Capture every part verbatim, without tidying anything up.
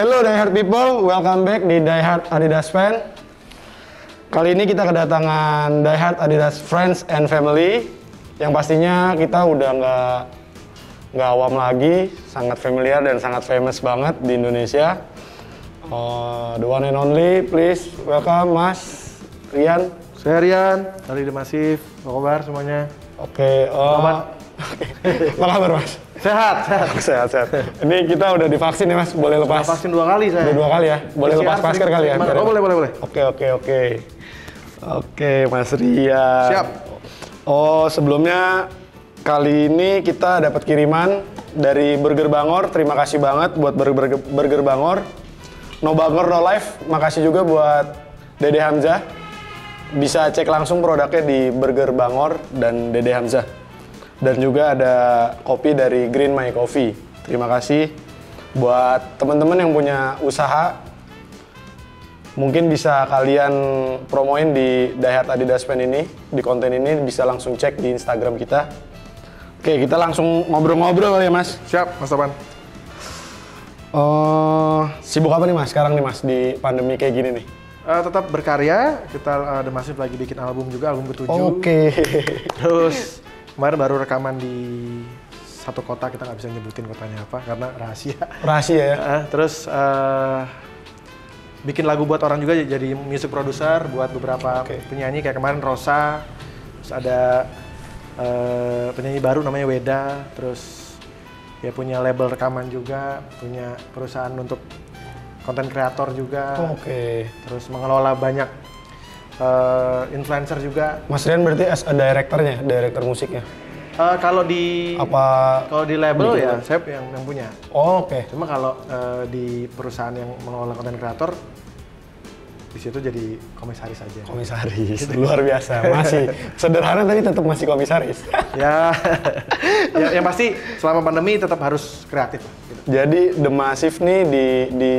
Hello Die Hard People, welcome back di Die Hard Adidas Fan. Kali ini kita kedatangan Die Hard Adidas Friends and Family, yang pastinya kita udah nggak nggak awam lagi, sangat familiar dan sangat famous banget di Indonesia. Uh, the one and only, please welcome Mas Rian. Saya Rian dari D'Masiv. Apa kabar semuanya? Oke. Okay, uh, apa kabar Mas? Sehat, sehat, sehat, sehat. Ini kita udah divaksin ya Mas, boleh lepas. Sudah vaksin dua kali saya. Udah dua kali ya, boleh lepas masker kali ya. Oh boleh, boleh, boleh. Oke, oke, oke. Oke, Mas Rian. Siap. Oh sebelumnya kali ini kita dapat kiriman dari Burger Bangor. Terima kasih banget buat Burger Burger Bangor. No Bangor No Life. Makasih juga buat Dede Hamzah. Bisa cek langsung produknya di Burger Bangor dan Dede Hamzah. Dan juga ada kopi dari Green My Coffee. Terima kasih buat teman-teman yang punya usaha. Mungkin bisa kalian promoin di Die Hard Adidas Fan ini, di konten ini bisa langsung cek di Instagram kita. Oke, kita langsung ngobrol-ngobrol kali ya Mas. Siap, Mas Topan. Uh, sibuk apa nih Mas sekarang nih Mas di pandemi kayak gini nih? Uh, tetap berkarya, kita ada uh, masih lagi bikin album juga, album ketujuh. Oke. Okay. Terus kemarin baru rekaman di satu kota, kita nggak bisa nyebutin kotanya apa karena rahasia. Rahasia ya. Uh, terus uh, bikin lagu buat orang juga, jadi music producer buat beberapa okay. penyanyi kayak kemarin Rosa, terus ada uh, penyanyi baru namanya Weda, terus ya punya label rekaman juga, punya perusahaan untuk konten kreator juga. Oke. Okay. Terus mengelola banyak Uh, influencer juga. Mas Rian berarti as a directornya, director musiknya? Uh, kalau di apa? Kalau di label di ya, saya yang, yang punya. Oh, oke. Okay. Cuma kalau uh, di perusahaan yang mengelola konten kreator, di situ jadi komisaris aja. Komisaris, gitu. Luar biasa. Masih sederhana tapi tetap masih komisaris. ya, ya, yang pasti selama pandemi tetap harus kreatif. Gitu. Jadi D'Masiv nih di di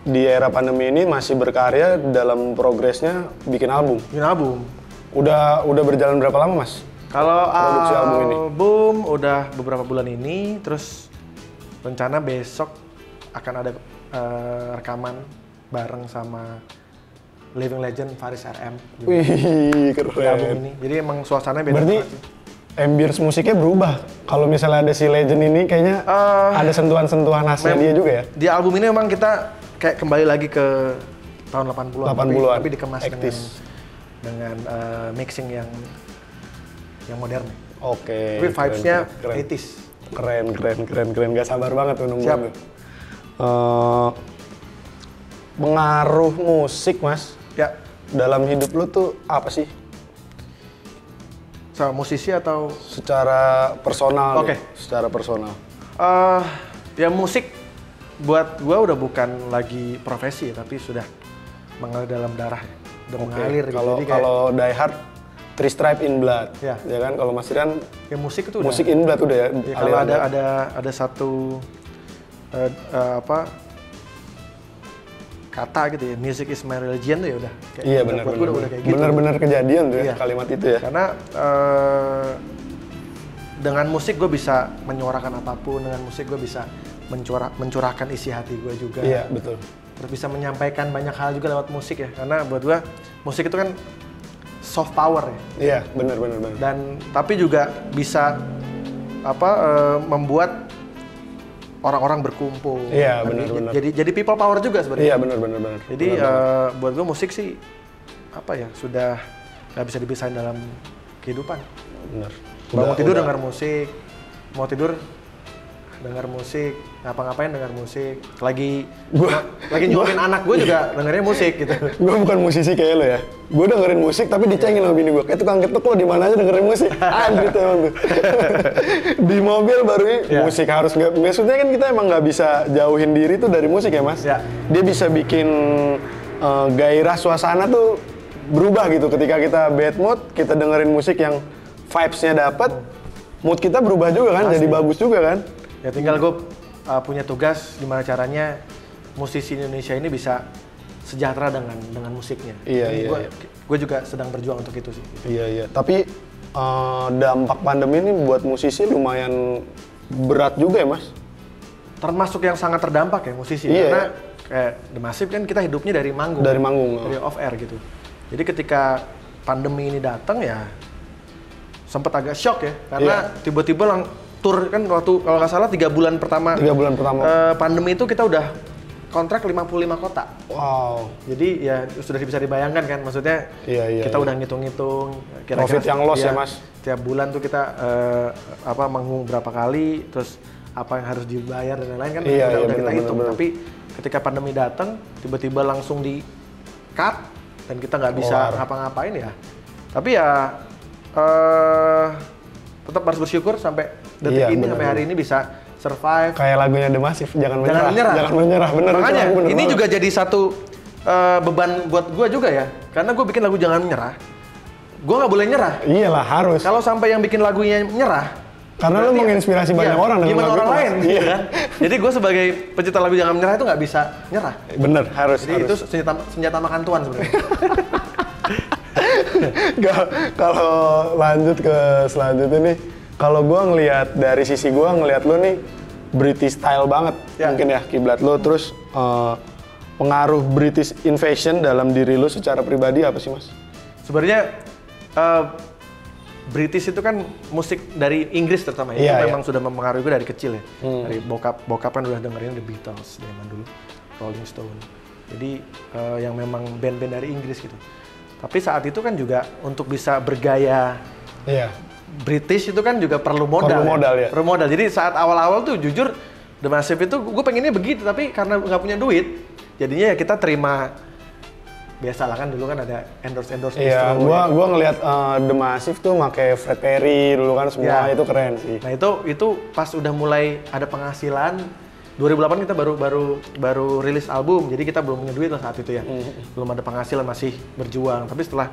di era pandemi ini masih berkarya, dalam progresnya bikin album. Bikin album. Udah udah berjalan berapa lama Mas? Kalau produksi album, album ini? Album udah beberapa bulan ini, terus rencana besok akan ada uh, rekaman bareng sama Living Legend Faris R M. Juga. Wih keren. Di album ini. Jadi emang suasananya beda. Berarti ambience musiknya berubah. Kalau misalnya ada si Legend ini, kayaknya uh, ada sentuhan-sentuhan khasnya dia juga ya. Di album ini memang kita kayak kembali lagi ke tahun delapan puluhan, tapi, tapi dikemas dengan, dengan uh, mixing yang yang modern. Oke. Tapi vibes-nya eighties. Keren, keren, keren, keren. Gak sabar banget tuh nunggu. Siap. Uh, pengaruh musik, Mas. Ya. Dalam hidup lu tuh apa sih? Secara musisi atau? Secara personal. Oke. Okay. Secara personal. Uh, ya musik. Buat gue udah bukan lagi profesi, tapi sudah mengalir dalam darah, udah okay. mengalir. Kalau gitu. Kalau Die Hard, three stripe in blood, ya, ya kan? Kalau Mas Rian, ya musik itu musik udah. in blood udah ya. ya kalau ada ada ada satu uh, uh, apa kata gitu ya, music is my religion tuh ya udah. Kayak iya benar benar. Benar-benar kejadian tuh ya, ya kalimat itu ya. Karena uh, dengan musik gue bisa menyuarakan apapun, dengan musik gue bisa Mencurah, mencurahkan isi hati gue juga. Iya, betul. Terus bisa menyampaikan banyak hal juga lewat musik ya, karena buat gue musik itu kan soft power ya. Iya, benar benar benar. Dan tapi juga bisa apa e, membuat orang-orang berkumpul. Iya, benar benar. Jadi jadi people power juga sebenarnya. Iya, benar benar benar. Jadi bener, bener. E, buat gue musik sih apa ya, sudah nggak bisa dipisahin dalam kehidupan. Benar. Bangun tidur udah. Dengar musik, mau tidur dengar musik, ngapa-ngapain dengar musik. Lagi gua, lagi nyuapin anak gue juga dengerin musik gitu. Gue bukan musisi kayak lo ya. Gue dengerin musik tapi dicengin sama bini gue. Kayak tukang ketuk lo di mana aja dengerin musik. Anjir emang tuh. Di mobil baru ini ya. Musik harus nggak. Maksudnya kan kita emang nggak bisa jauhin diri tuh dari musik ya Mas. Ya. Dia bisa bikin uh, gairah suasana tuh berubah gitu. Ketika kita bad mood, kita dengerin musik yang vibes-nya dapat, mood kita berubah juga kan. Asli. Jadi bagus juga kan. Ya tinggal gue uh, punya tugas gimana caranya musisi Indonesia ini bisa sejahtera dengan dengan musiknya. Iya iya, gua, iya. Gue juga sedang berjuang untuk itu sih. Iya iya. Tapi uh, dampak pandemi ini buat musisi lumayan berat juga ya Mas? termasuk yang sangat terdampak ya musisi, yeah. Karena kayak D'Masiv kan kita hidupnya dari manggung, dari manggung, dari off air gitu. Jadi ketika pandemi ini datang ya sempet agak shock ya, karena yeah. tiba-tiba lang tur kan waktu kalau nggak salah tiga bulan pertama, tiga bulan pertama eh, pandemi itu kita udah kontrak lima puluh lima kota. Wow. Jadi ya sudah bisa dibayangkan kan, maksudnya iya, iya, kita iya. udah ngitung-ngitung kira-kira profit yang loss ya, ya mas. Tiap bulan tuh kita eh, apa manggung berapa kali, terus apa yang harus dibayar dan lain-lain kan iya, udah, iya, udah bener, kita hitung. Bener, bener. Tapi ketika pandemi datang, tiba-tiba langsung di cut dan kita nggak bisa ngapa-ngapain ya. Tapi ya eh, tetap harus bersyukur sampai detik iya, ini bener, sampai hari ini bisa survive. Kayak lagunya D'Masiv, jangan menyerah, jangan menyerah, jangan menyerah. Bener, makanya bener, ini bener. Juga jadi satu uh, beban buat gue juga ya, karena gue bikin lagu jangan menyerah, gue nggak boleh nyerah. Iyalah harus. Kalau sampai yang bikin lagunya nyerah, karena lo menginspirasi ya, banyak iya, orang dengan lagu orang lain. Iya. Kan? Jadi gue sebagai pencipta lagu jangan menyerah itu nggak bisa nyerah. Bener harus. Jadi harus. Itu senjata, senjata makan tuan sebenarnya. Kalau lanjut ke selanjutnya nih. Kalau gue ngelihat dari sisi gue ngelihat lo nih British style banget ya. Mungkin ya kiblat lo, terus uh, pengaruh British invasion dalam diri lo secara pribadi apa sih mas? Sebenarnya uh, British itu kan musik dari Inggris terutama ya, ya itu ya. Memang sudah mempengaruhi gue dari kecil ya, hmm. dari bokap bokap kan udah dengerin The Beatles zaman dulu, Rolling Stone, jadi uh, yang memang band-band dari Inggris gitu. Tapi saat itu kan juga untuk bisa bergaya. Iya. British itu kan juga perlu modal, perlu modal ya, ya. Perlu modal. Jadi saat awal-awal tuh jujur D'Masiv itu gue pengennya begitu, tapi karena nggak punya duit, jadinya ya kita terima biasalah kan dulu kan ada endorse endorse. Iya, gue gue ngelihat uh, D'Masiv tuh pakai Fred Perry dulu kan semua ya. Itu keren sih. Nah itu itu pas udah mulai ada penghasilan. dua ribu delapan kita baru baru baru rilis album, jadi kita belum punya duit lah saat itu ya, mm. belum ada penghasilan masih berjuang. Tapi setelah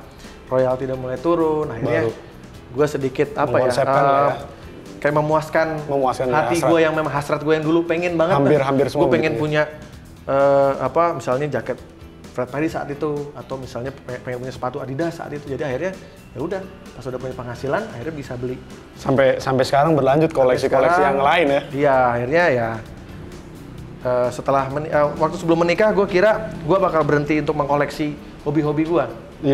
royalti udah mulai turun, akhirnya baru. Gue sedikit apa ya, uh, ya, kayak memuaskan, memuaskan hati gue yang memang hasrat gue yang dulu pengen banget. Hampir-hampir nah. semua. Gue pengen punya ya. uh, apa misalnya jaket Fred Perry saat itu, atau misalnya pengen punya sepatu Adidas saat itu. Jadi akhirnya ya udah pas udah punya penghasilan, akhirnya bisa beli. Sampai sampai sekarang berlanjut koleksi-koleksi yang lain ya. Iya akhirnya ya. Uh, setelah uh, waktu sebelum menikah gue kira gue bakal berhenti untuk mengkoleksi hobi-hobi gue.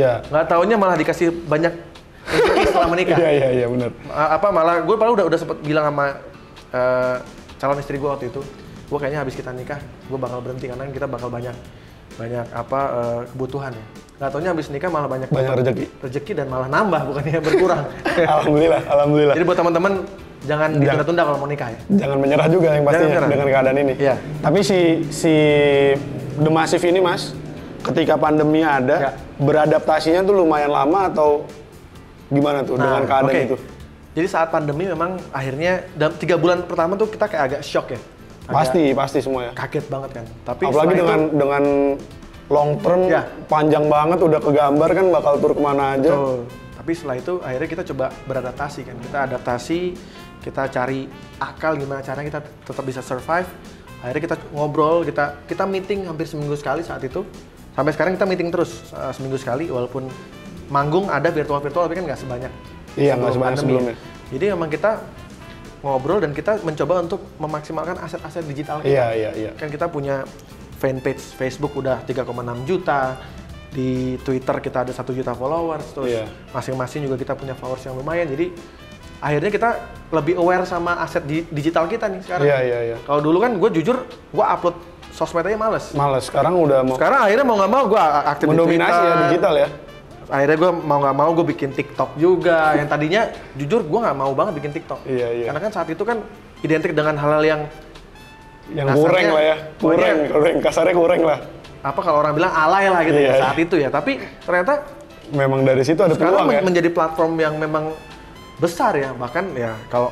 Iya. Nggak taunya malah dikasih banyak. Setelah menikah, iya iya iya benar. Apa malah gue paling udah udah sempet bilang sama uh, calon istri gue waktu itu, gue kayaknya habis kita nikah, gue bakal berhenti karena kita bakal banyak banyak apa uh, kebutuhan ya. Gak taunya habis nikah malah banyak banyak rezeki, rezeki dan malah nambah bukannya berkurang. Alhamdulillah, alhamdulillah. Jadi buat teman-teman jangan ditunda-tunda kalau mau nikah ya. Jangan menyerah juga yang pastinya dengan keadaan ini. Iya. Tapi si si D'Masiv ini mas, ketika pandemi ada, ya. Beradaptasinya tuh lumayan lama atau gimana tuh nah, dengan keadaan okay. itu? Jadi saat pandemi memang akhirnya dalam tiga bulan pertama tuh kita kayak agak shock ya. Agak pasti, pasti semuanya. Kaget banget kan. Tapi apalagi dengan itu, dengan long term ya. Panjang banget udah kegambar kan bakal tur kemana aja. Betul. Tapi setelah itu akhirnya kita coba beradaptasi kan. Kita adaptasi, kita cari akal gimana caranya kita tetap bisa survive. Akhirnya kita ngobrol, kita kita meeting hampir seminggu sekali saat itu. Sampai sekarang kita meeting terus uh, seminggu sekali walaupun manggung ada virtual-virtual tapi kan nggak sebanyak iya nggak sebanyak sebelumnya. Jadi memang kita ngobrol dan kita mencoba untuk memaksimalkan aset-aset digital kita. Iya, iya, iya. Kan kita punya fanpage Facebook udah tiga koma enam juta, di Twitter kita ada satu juta followers, terus iya. masing-masing juga kita punya followers yang lumayan. Jadi akhirnya kita lebih aware sama aset di digital kita nih sekarang. Iya, iya, iya. Kalau dulu kan gue jujur gue upload sosmed aja males. Males. Sekarang udah mau. Sekarang akhirnya mau nggak mau gue aktif di Twitter. Mendominasi ya digital ya. Akhirnya gue mau nggak mau gue bikin TikTok juga, yang tadinya jujur gue nggak mau banget bikin TikTok, iya, iya. Karena kan saat itu kan identik dengan hal-hal yang yang kurang lah ya, kurang, kurang kasarnya kurang lah. Apa kalau orang bilang alay lah gitu iya, ya, saat iya. itu ya, tapi ternyata memang dari situ ada peluang ya. Menjadi platform yang memang besar ya, bahkan ya kalau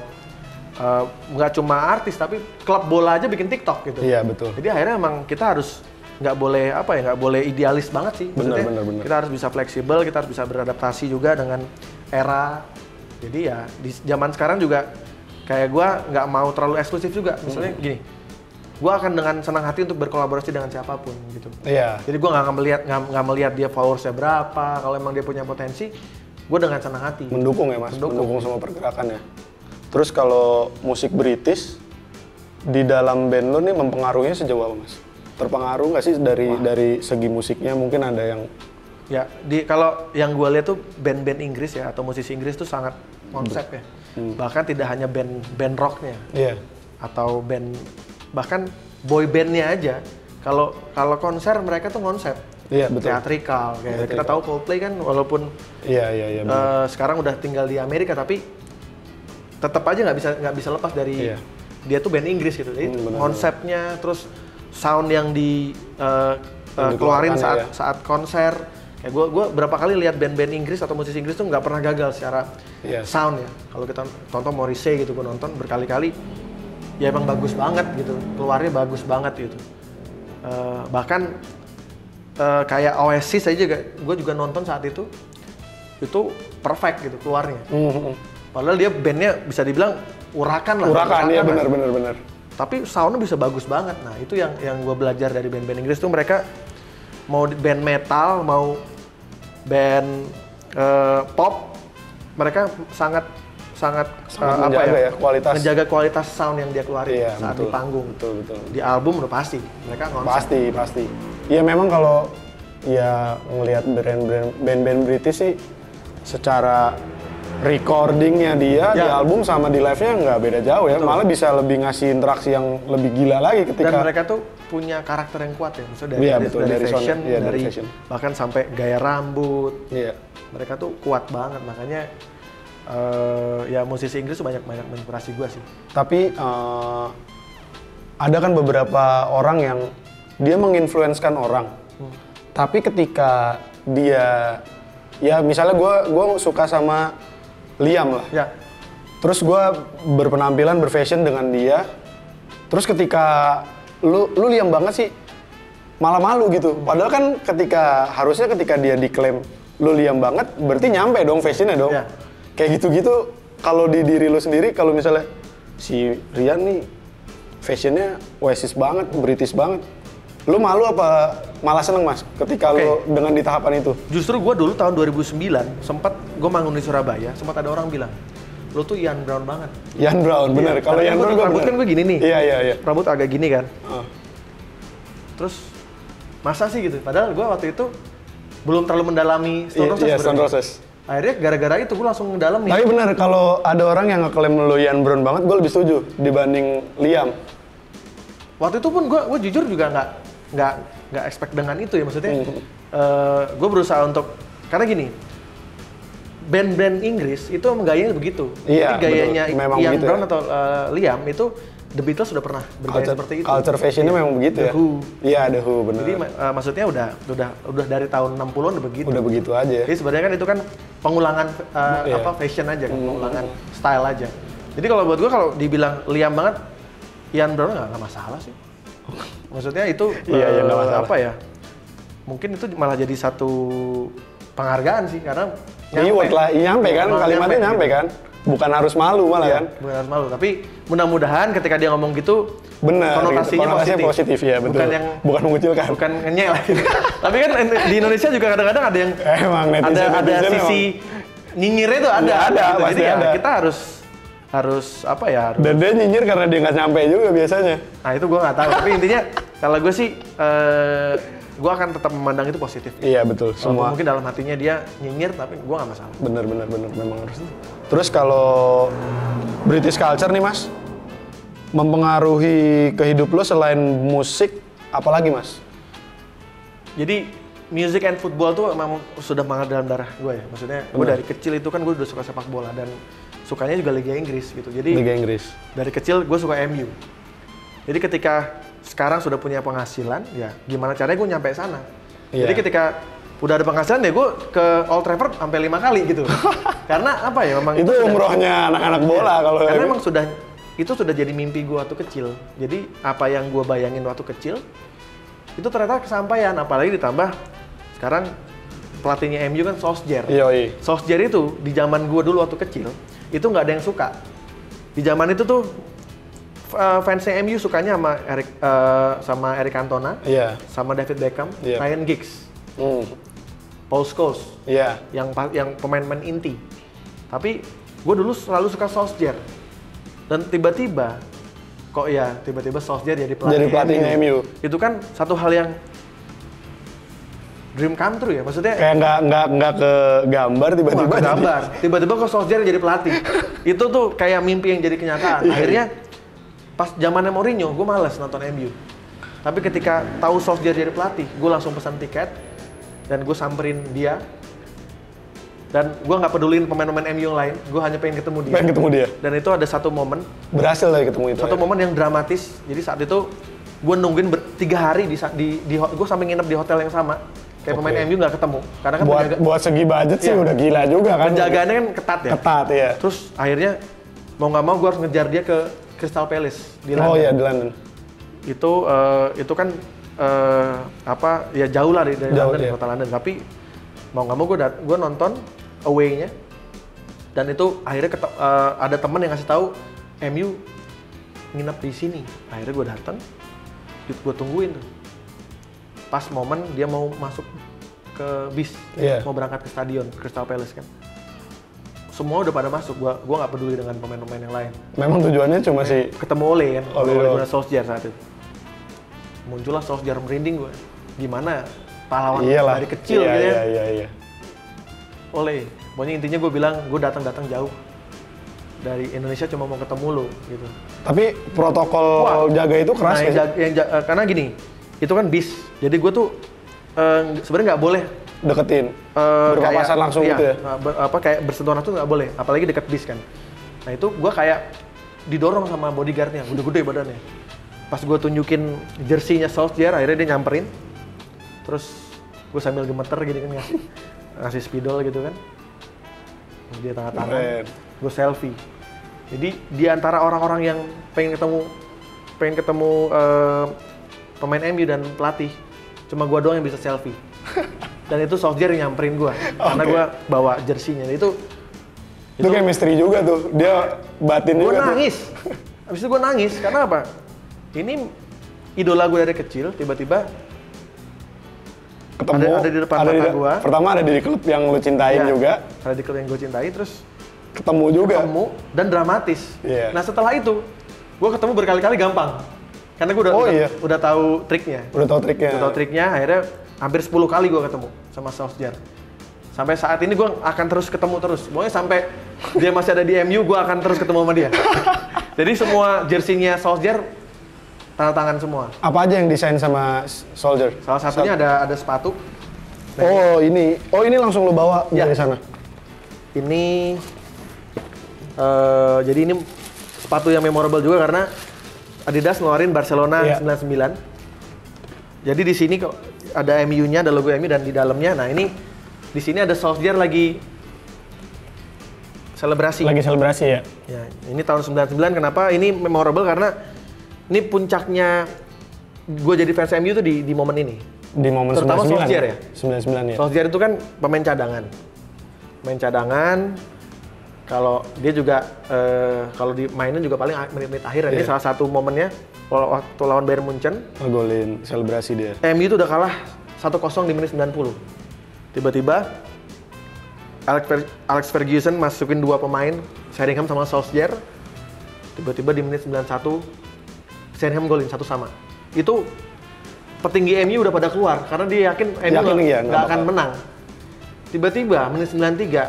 nggak uh, cuma artis tapi klub bola aja bikin TikTok gitu. Iya betul. Jadi akhirnya memang kita harus nggak boleh apa ya, nggak boleh idealis banget sih. Bener, bener, bener. Kita harus bisa fleksibel, kita harus bisa beradaptasi juga dengan era. Jadi ya di zaman sekarang juga kayak gue nggak mau terlalu eksklusif juga. Misalnya hmm. gini, gue akan dengan senang hati untuk berkolaborasi dengan siapapun gitu. Iya. Jadi gue nggak melihat nggak melihat dia followersnya berapa. Kalau emang dia punya potensi, gue dengan senang hati. Mendukung ya mas. Mendukung, Mendukung semua pergerakannya. Terus kalau musik British, di dalam band lo nih mempengaruhinya sejauh apa, Mas? Terpengaruh nggak sih dari Wah. dari segi musiknya? Mungkin ada yang ya di kalau yang gue lihat tuh band-band Inggris ya atau musisi Inggris tuh sangat konsep ya. Hmm. Bahkan tidak hanya band band rocknya yeah. atau band bahkan boy bandnya aja. Kalau kalau konser mereka tuh konsep. Iya, betul. Teatrikal, kayak teatrikal. Kita tahu Coldplay kan walaupun iya, iya, iya, uh, sekarang udah tinggal di Amerika tapi tetap aja nggak bisa nggak bisa lepas dari iya. dia tuh band Inggris gitu. Jadi hmm, bener, konsepnya bener. Terus sound yang di uh, uh, keluarin saat ya. saat konser. Kayak gue gue berapa kali lihat band-band Inggris atau musisi Inggris tuh nggak pernah gagal secara yes. sound ya. Kalau kita tonton Morrissey gitu, gue nonton berkali-kali ya emang bagus banget gitu. Keluarnya bagus banget gitu. Uh, bahkan Uh, kayak Oasis aja, gue juga nonton saat itu, itu perfect gitu keluarnya. Mm-hmm. Padahal dia bandnya bisa dibilang urakan lah. Urakan, iya benar-benar benar. Tapi soundnya bisa bagus banget. Nah itu yang yang gue belajar dari band-band Inggris tuh mereka mau band metal, mau band uh, pop, mereka sangat sangat, sangat uh, apa ya, ya kualitas. menjaga kualitas sound yang dia keluarin iya, saat betul, di panggung. Betul, betul. Di album udah pasti mereka ngonsen. Pasti pasti. Ya memang kalau ya ngelihat brand-brand band-band British sih secara recordingnya dia ya. di album sama di live-nya nggak beda jauh ya. Betul. Malah bisa lebih ngasih interaksi yang lebih gila lagi ketika. Dan mereka tuh punya karakter yang kuat ya, maksudnya dari, ya, dari, betul, dari, dari fashion, ya, dari, dari fashion. Bahkan sampai gaya rambut. Iya. Mereka tuh kuat banget, makanya uh, ya musisi Inggris tuh banyak-banyak menginspirasi gua sih. Tapi uh, ada kan beberapa orang yang dia menginfluenskan orang, hmm. tapi ketika dia, ya misalnya gue gue suka sama Liam lah, ya. terus gue berpenampilan berfashion dengan dia, terus ketika lu lu Liam banget sih malah malu gitu, padahal kan ketika harusnya ketika dia diklaim lu Liam banget, berarti nyampe dong fashionnya dong, ya. kayak gitu-gitu kalau di diri lu sendiri kalau misalnya si Rian nih fashionnya Oasis banget, British banget. Lu malu apa malah seneng Mas ketika okay. lu dengan di tahapan itu? Justru gue dulu tahun dua ribu sembilan sempat gue manggung di Surabaya, sempat ada orang bilang lu tuh Ian Brown banget. Ian Brown bener. Iya. Kalau Ian Brown gue rambut kan gue gini nih. Iya iya iya. Rambut agak gini kan. Uh. Terus masa sih gitu. Padahal gue waktu itu belum terlalu mendalami Stone Roses. Iya, Stone Roses. Akhirnya gara-gara itu gue langsung mendalami. Tapi bener kalau ada orang yang ngeklaim lu Ian Brown banget, gue lebih setuju dibanding Liam. Waktu itu pun gue jujur juga nggak nggak nggak expect dengan itu ya maksudnya mm. uh, gue berusaha untuk karena gini band-band Inggris itu gayanya begitu iya, jadi gayanya betul, Ian gitu Brown ya. atau uh, Liam itu The Beatles sudah pernah bergaya culture, seperti itu culture fashionnya memang begitu The ya Who. Iya The Who benar jadi uh, maksudnya udah udah udah dari tahun enam puluhan udah begitu udah begitu aja jadi sebenarnya kan itu kan pengulangan uh, yeah. apa fashion aja kan mm. pengulangan style aja jadi kalau buat gue kalau dibilang Liam banget Ian Brown nggak masalah sih maksudnya itu iya, uh, iya, apa ya mungkin itu malah jadi satu penghargaan sih karena reward lah nyampe kan kalimatnya nyampe kan bukan harus malu malah iya, kan bukan harus malu tapi mudah-mudahan ketika dia ngomong gitu benar konotasinya, konotasinya positif. positif ya betul bukan yang bukan mengucilkan bukan ngenyek lah gitu. Tapi kan di Indonesia juga kadang-kadang ada yang emang, netizen, ada netizen ada sisi emang. Nyinyirnya itu ada ya, ada gitu. Pasti jadi ada. Ya, kita harus harus apa ya harus... dan dia nyinyir karena dia nggak nyampe juga biasanya nah itu gue nggak tahu tapi intinya kalau gue sih uh, gue akan tetap memandang itu positif iya betul walaupun semua mungkin dalam hatinya dia nyinyir tapi gue nggak masalah bener bener bener memang harus terus kalau British culture nih Mas mempengaruhi ke hidup lo selain musik apalagi Mas jadi music and football tuh memang sudah mengalir dalam darah gue ya maksudnya gue dari kecil itu kan gue udah suka sepak bola dan sukanya juga Liga Inggris gitu, jadi Liga Inggris. Dari kecil gue suka M U. Jadi ketika sekarang sudah punya penghasilan, ya gimana caranya gue nyampe sana. Yeah. Jadi ketika udah ada penghasilan ya gue ke Old Trafford sampai lima kali gitu. Karena apa ya memang itu umrohnya anak-anak bola ya, kalau. Karena memang sudah itu sudah jadi mimpi gue waktu kecil. Jadi apa yang gue bayangin waktu kecil itu ternyata kesampaian. Apalagi ditambah sekarang pelatihnya M U kan Solskjaer. Yoi. Solskjaer itu di zaman gue dulu waktu kecil. Itu nggak ada yang suka di zaman itu tuh fansnya M U sukanya sama Eric uh, sama Eric Cantona, yeah. sama David Beckham, yeah. Ryan Giggs, mm. Paul Scholes, yeah. yang yang pemain-pemain inti. Tapi gue dulu selalu suka Solskjaer dan tiba-tiba kok ya tiba-tiba Solskjaer jadi pelatih, jadi pelatih M U. Itu kan satu hal yang dream come true ya, maksudnya kayak nggak nggak nggak ke gambar tiba-tiba ke gambar tiba-tiba kok Solskjaer jadi pelatih. Itu tuh kayak mimpi yang jadi kenyataan. Akhirnya pas zamannya Mourinho gue males nonton M U, tapi ketika tahu Solskjaer jadi pelatih gue langsung pesan tiket dan gue samperin dia. Dan gue nggak peduliin pemain-pemain M U yang lain, gue hanya pengen ketemu dia. Pengen ketemu dia. Dan itu ada satu momen. Berhasil dari ketemu itu. Satu ya? Momen yang dramatis. Jadi saat itu gue nungguin ber, tiga hari di di, di gue sampai nginep di hotel yang sama. Kayak okay. Pemain M U nggak ketemu. Karena kan buat, penjaga, buat segi budget sih iya, udah gila juga kan. Penjagaannya kan ketat ya. Ketat ya. Terus akhirnya mau nggak mau gue harus ngejar dia ke Crystal Palace di London. Oh iya di London. Itu uh, itu kan uh, apa ya jauh lah dari, dari jauh, London, iya. Kota London. Tapi mau nggak mau gue dat gue nonton away-nya, dan itu akhirnya ketep, uh, ada teman yang ngasih tahu M U nginep di sini. Akhirnya gue datang, gue tungguin tuh. Pas momen dia mau masuk ke bis, yeah. Mau berangkat ke stadion Crystal Palace kan. Semua udah pada masuk, gue gue nggak peduli dengan pemain-pemain yang lain. Memang tujuannya cuma si ketemu Ole kan, Ole Solskjaer saat itu. Muncullah Solskjaer, merinding gue. Gimana pahlawan dari kecil iya, gitu ya. Iya, iya, iya. Oleh, pokoknya intinya gue bilang, gue datang-datang jauh dari Indonesia cuma mau ketemu lo gitu. Tapi protokol wah, jaga itu keras nah, ya? Jaga, yang jaga, karena gini, itu kan bis, jadi gue tuh eh, sebenarnya nggak boleh deketin, eh, berpapasan kayak, langsung iya, gitu ya? Ber, apa, kayak bersentuhan langsung nggak boleh, apalagi deket bis kan. Nah itu gue kayak didorong sama bodyguardnya, udah gede badannya. Pas gue tunjukin jersinya Solskjaer, akhirnya dia nyamperin. Terus gue sambil gemeter gini kan ngasih, ngasih spidol gitu kan. Dia tangan-tangan, gue selfie. Jadi di antara orang-orang yang pengen ketemu pengen ketemu uh, pemain M U dan pelatih, cuma gue doang yang bisa selfie. Dan itu Solskjaer yang nyamperin gue, karena okay. Gue bawa jersinya. Itu itu, itu kayak misteri juga tuh, dia batin gua juga. Gue nangis, habis itu gue nangis, karena apa? Ini idola gue dari kecil, tiba-tiba ketemu, ada, ada di depan ada mata di, gua. Pertama ada di klub yang lu cintain ya, juga. Ada di klub yang gue cintai, terus ketemu juga. Ketemu dan dramatis. Yeah. Nah setelah itu, gue ketemu berkali-kali gampang, karena gue udah oh, udah, iya. udah tahu triknya. Udah tahu triknya. Udah tahu triknya. Akhirnya hampir sepuluh kali gue ketemu sama Solskjaer. Sampai saat ini gue akan terus ketemu terus. Pokoknya sampai dia masih ada di M U, gue akan terus ketemu sama dia. Jadi semua jersinya Solskjaer tanda tangan semua. Apa aja yang desain sama Solskjaer? Salah satunya Satu. ada ada sepatu. Nah, oh ini, oh ini langsung lo bawa ya. Dari sana. Ini, uh, jadi ini sepatu yang memorable juga karena Adidas ngeluarin Barcelona ya. sembilan sembilan. Jadi di sini ada M U-nya, ada logo M U dan di dalamnya. Nah ini di sini ada Solskjaer lagi selebrasi. Lagi selebrasi ya. Ya ini tahun sembilan sembilan. Kenapa ini memorable karena ini puncaknya gue jadi fans M U tuh di, di momen ini. Di momen terutama Solskjaer ya? sembilan sembilan ya. Solskjaer itu kan pemain cadangan. Pemain cadangan, kalau dia juga, eh, kalau dimainin juga paling menit-menit akhir. Yeah. Ini salah satu momennya, waktu lawan Bayern Munchen. Golin, selebrasi dia. M U itu udah kalah satu kosong di menit sembilan puluh. Tiba-tiba, Alex, Alex Ferguson masukin dua pemain, Sheringham sama Solskjaer. Tiba-tiba di menit sembilan puluh satu, Sheringham golin satu sama. Itu petinggi M U udah pada keluar karena dia yakin M U nggak ya, akan menang. Tiba-tiba menit sembilan puluh tiga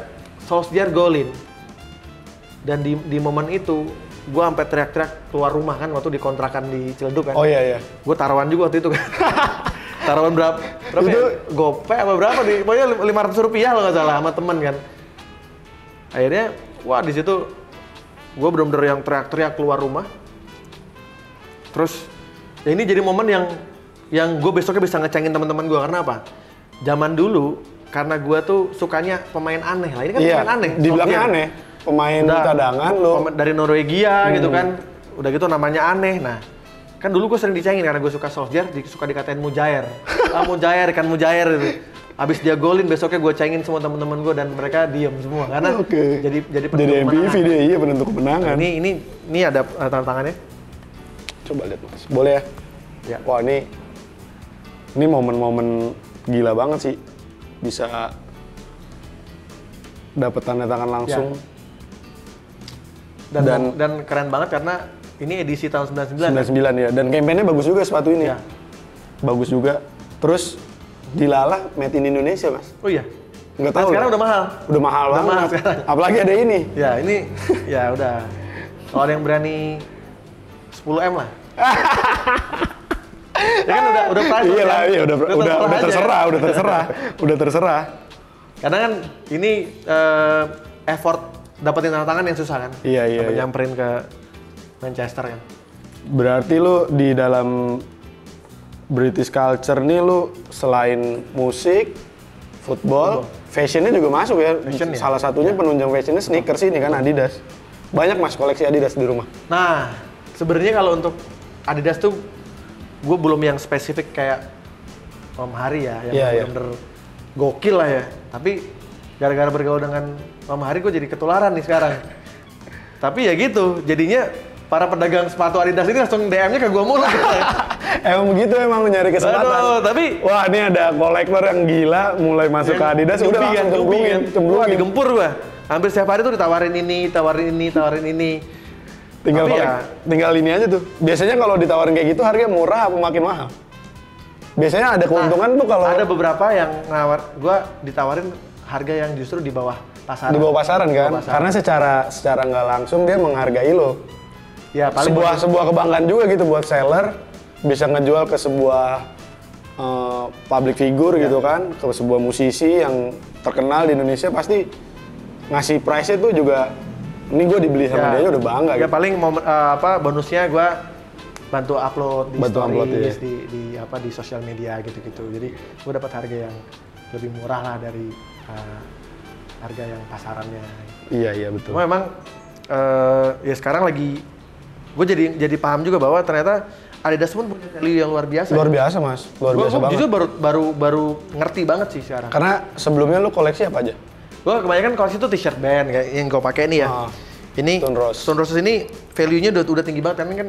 Solskjaer golin. Dan di, di momen itu gue sampai teriak-teriak keluar rumah kan waktu dikontrakan di Ciledug kan. Oh iya iya. Gue taruhan juga waktu itu kan. Taruhan berapa? Berapa itu ya? Gopay apa berapa nih? Pokoknya lima ratus rupiah kalau nggak salah sama temen kan. Akhirnya wah di situ gue bener-bener yang teriak-teriak keluar rumah. Terus ya ini jadi momen yang yang gue besoknya bisa ngecengin teman-teman gue karena apa? Zaman dulu karena gue tuh sukanya pemain aneh lah. Ini kan iya, pemain aneh. Dibilangnya aneh. Pemain cadangan lo. Dari Norwegia hmm. gitu kan. Udah gitu namanya aneh. Nah kan dulu gue sering dicengin karena gue suka Solskjaer, di, suka dikatain mujair. Ah mujair kan mujair gitu. Abis dia golin besoknya gue cengin semua teman-teman gue dan mereka diem semua karena okay. jadi jadi penentu kemenangan. Jadi iya penentu kemenangan. Nah, ini ini ini ada tantangannya. Coba lihat mas, boleh ya? Ya. Wah ini, ini momen-momen gila banget sih, bisa dapat tanda tangan langsung. Ya. Dan, dan dan keren banget karena Ini edisi tahun sembilan puluh sembilan ya, dan kampanye bagus juga sepatu ini. Ya. Bagus juga. Terus dilalah made in Indonesia, Mas. Oh iya. Enggak tahu. Nah, sekarang udah mahal. Udah mahal udah banget. Mahal sekarang. Apalagi ada ini. Ya, ini ya udah. Kalau ada yang berani sepuluh M lah. Ya kan udah udah price. Iya lah, iya udah udah udah, udah terserah, udah terserah. Udah terserah. Karena kan ini uh, effort dapetin tanda tangan yang susah kan. Iya, iya. Sampai iya. nyamperin ke Manchester kan. Berarti lu di dalam British culture nih lu selain musik, football, football. fashionnya juga masuk ya. Fashion, Salah ya? satunya penunjang fashionnya sneakers ini kan Adidas. Banyak Mas koleksi Adidas di rumah. Nah, sebenarnya kalau untuk Adidas tuh gue belum yang spesifik kayak Om Hari ya, yang yeah, bener-bener yeah. gokil lah ya. Tapi gara-gara bergaul dengan Om Hari gue jadi ketularan nih sekarang. Tapi ya gitu, jadinya para pedagang sepatu Adidas ini langsung D M-nya ke gue mulu. Emang begitu, emang nyari kesempatan. Aduh, tapi wah ini ada kolektor yang gila mulai masuk ke Adidas, udah langsung cemplungin, cemplungin. Digempur gue, hampir setiap hari tuh ditawarin ini, tawarin ini, tawarin ini. Tinggal kolek, ya, tinggal ini aja tuh. Biasanya kalau ditawarin kayak gitu harganya murah apa makin mahal? Biasanya ada keuntungan nah, tuh kalau ada beberapa yang nawar, gue ditawarin harga yang justru di bawah pasaran. Di bawah pasaran kan? Bawah pasaran. Karena secara secara nggak langsung dia menghargai lo. Ya, paling sebuah paling... sebuah kebanggaan juga gitu buat seller bisa ngejual ke sebuah uh, public figure ya. gitu kan, ke sebuah musisi yang terkenal di Indonesia pasti ngasih price-nya tuh juga ini gue dibeli sama ya. dia udah bangga. Ya gitu. Paling momen, uh, apa bonusnya gue bantu upload di bantu stories, upload, ya. di, di apa di sosial media gitu-gitu. Jadi gue dapat harga yang lebih murah lah dari uh, harga yang pasarannya. Iya iya betul. Nah, emang uh, ya sekarang lagi gue jadi jadi paham juga bahwa ternyata Adidas pun punya value yang luar biasa. Luar biasa ya? Mas, luar gua, biasa gua banget. Justru baru baru baru ngerti banget sih sekarang. Karena sebelumnya lu koleksi apa aja? Gue kebanyakan koleksi tuh t-shirt band kayak yang gue pakai ini ya. Ah, ini Stone Roses. Stone Roses ini value-nya udah udah tinggi banget karena kan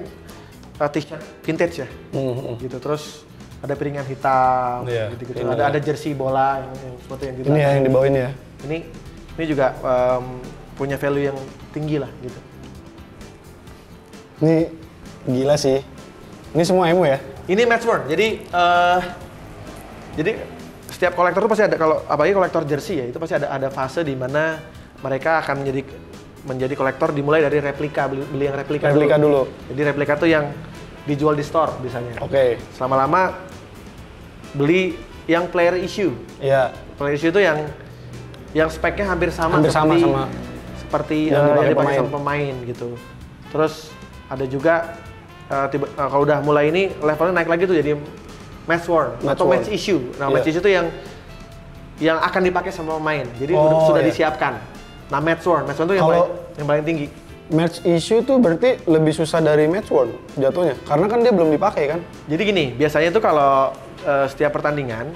uh, t-shirt vintage ya. Mm-hmm. Gitu terus ada piringan hitam yeah. gitu-gitu. Ini ada ya. ada jersey bola yang, yang seperti yang gitu. Ini ya, yang dibawain ya. Ini ini juga um, punya value yang tinggi lah gitu. Ini gila sih. Ini semua emo ya? Ini matchworn. Jadi uh, jadi setiap kolektor tuh pasti ada, kalau apalagi kolektor jersey ya, itu pasti ada ada fase di mana mereka akan menjadi menjadi kolektor dimulai dari replika, beli, beli yang replika, replika dulu. dulu. Jadi replika tuh yang dijual di store biasanya. Oke. Okay. Selama-lama beli yang player issue. Iya. Yeah. Player issue itu yang yang speknya hampir sama hampir seperti sama, sama. seperti yang uh, dipakai, yang dipakai pemain. sama pemain gitu. Terus ada juga uh, tiba, uh, kalau udah mulai ini levelnya naik lagi tuh jadi match worn match atau worn. match issue. Nah, yeah. match issue itu yang yang akan dipakai sama pemain. Jadi oh, sudah yeah. disiapkan. Nah, match worn, match worn itu yang paling, yang paling tinggi. Match issue tuh berarti lebih susah dari match worn jatuhnya. Karena kan dia belum dipakai kan. Jadi gini, biasanya tuh kalau uh, setiap pertandingan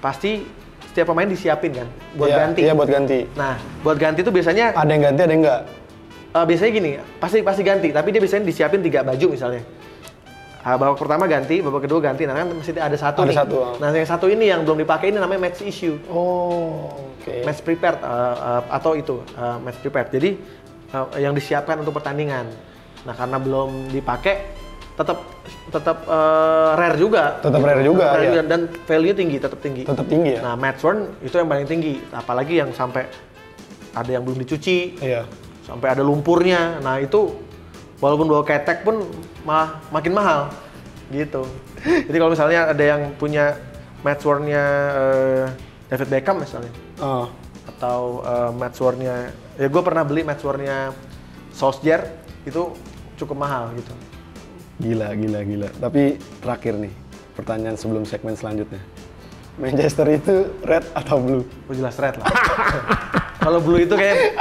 pasti setiap pemain disiapin kan buat yeah, ganti. Iya, yeah, buat ganti. Nah, buat ganti tuh biasanya ada yang ganti, ada yang enggak. Uh, biasanya gini, pasti pasti ganti, tapi dia biasanya disiapin tiga baju misalnya. Ah, babak pertama ganti, babak kedua ganti, nah kan masih ada satu ada nih. Satu. Nah yang satu ini yang belum dipakai ini namanya match issue. Oh, oke. Okay. Match prepared uh, uh, atau itu uh, match prepared. Jadi uh, yang disiapkan untuk pertandingan. Nah karena belum dipakai, tetap tetap uh, rare juga. Tetap rare juga. Rare ya. juga dan value tinggi, tetap tinggi. Tetap tinggi ya. Nah match worn itu yang paling tinggi, apalagi yang sampai ada yang belum dicuci, iya. sampai ada lumpurnya. Nah itu. Walaupun bawa ketek pun malah makin mahal, gitu. Jadi kalau misalnya ada yang punya match worn-nya uh, David Beckham misalnya, oh. atau uh, match worn-nya, ya gue pernah beli match worn-nya Solskjaer, itu cukup mahal gitu. Gila, gila, gila. Tapi terakhir nih, pertanyaan sebelum segmen selanjutnya. Manchester itu red atau blue? Oh jelas red lah. Kalau blue itu kayak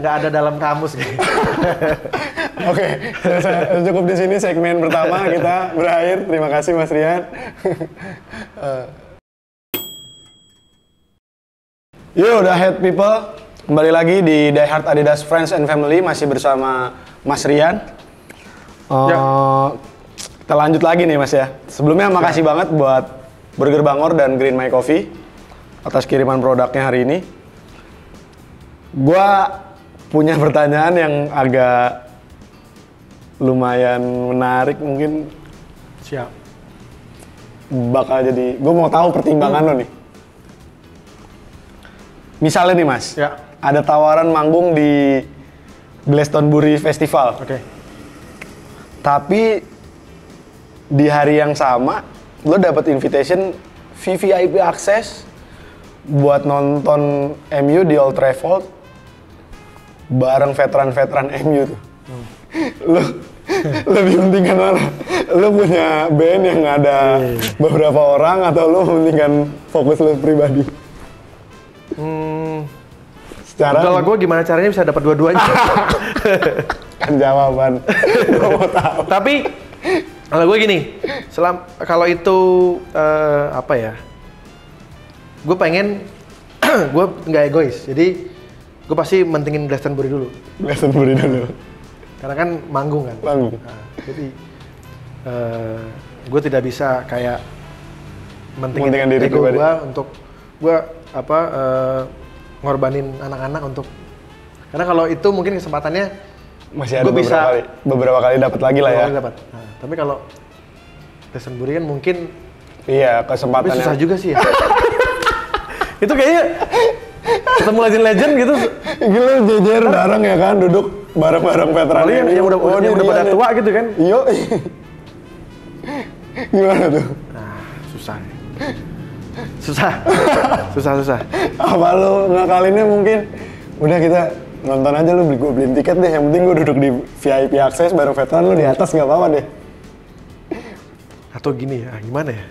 nggak ada dalam kamus gitu. Oke, okay, cukup di sini segmen pertama kita berakhir. Terima kasih Mas Rian. Yo, the head people, kembali lagi di Die Hard Adidas Friends and Family masih bersama Mas Rian. Uh, ya. Kita lanjut lagi nih Mas ya. Sebelumnya makasih ya. banget buat Burger Bangor dan Green My Coffee atas kiriman produknya hari ini. Gua punya pertanyaan yang agak lumayan menarik mungkin. Siap. Bakal jadi, gue mau tahu pertimbangan hmm. lo nih. Misalnya nih Mas, ya. Ada tawaran manggung di Glastonbury Festival. Oke. Okay. Tapi di hari yang sama lo dapat invitation V V I P access buat nonton M U di Old Trafford bareng veteran-veteran M U tuh. Hmm. Lo lebih pentingkan mana? Lo punya band yang ada yeah. beberapa orang atau lo pentingkan fokus lo pribadi? Hmm, secara kalau gue gimana caranya bisa dapat dua-duanya? Kan jawaban. Mau tahu. Tapi kalau gue gini, selam kalau itu uh, apa ya? Gue pengen, gue nggak egois. Jadi gue pasti mentingin Glastonbury dulu. Glastonbury dulu. Karena kan manggung kan. Manggung. Nah, jadi uh, gue tidak bisa kayak mentingin, mentingin diri ego gue untuk gue apa uh, ngorbanin anak-anak untuk karena kalau itu mungkin kesempatannya masih ada beberapa bisa, kali beberapa kali dapat lagi lah ya dapat. Nah, tapi kalau Glastonbury kan mungkin iya kesempatannya susah juga sih ya. Itu kayaknya ketemu legend-legend gitu gila jejer bareng ya kan duduk bareng-bareng veteran yang, yang udah oh, yang udah pada tua gitu kan iya gimana tuh nah susah susah susah susah apa lu ngakalinnya mungkin udah kita nonton aja lu beli gue beliin tiket deh yang penting gue duduk di V I P akses baru veteran lu di atas nggak apa-apa deh atau gini ya gimana ya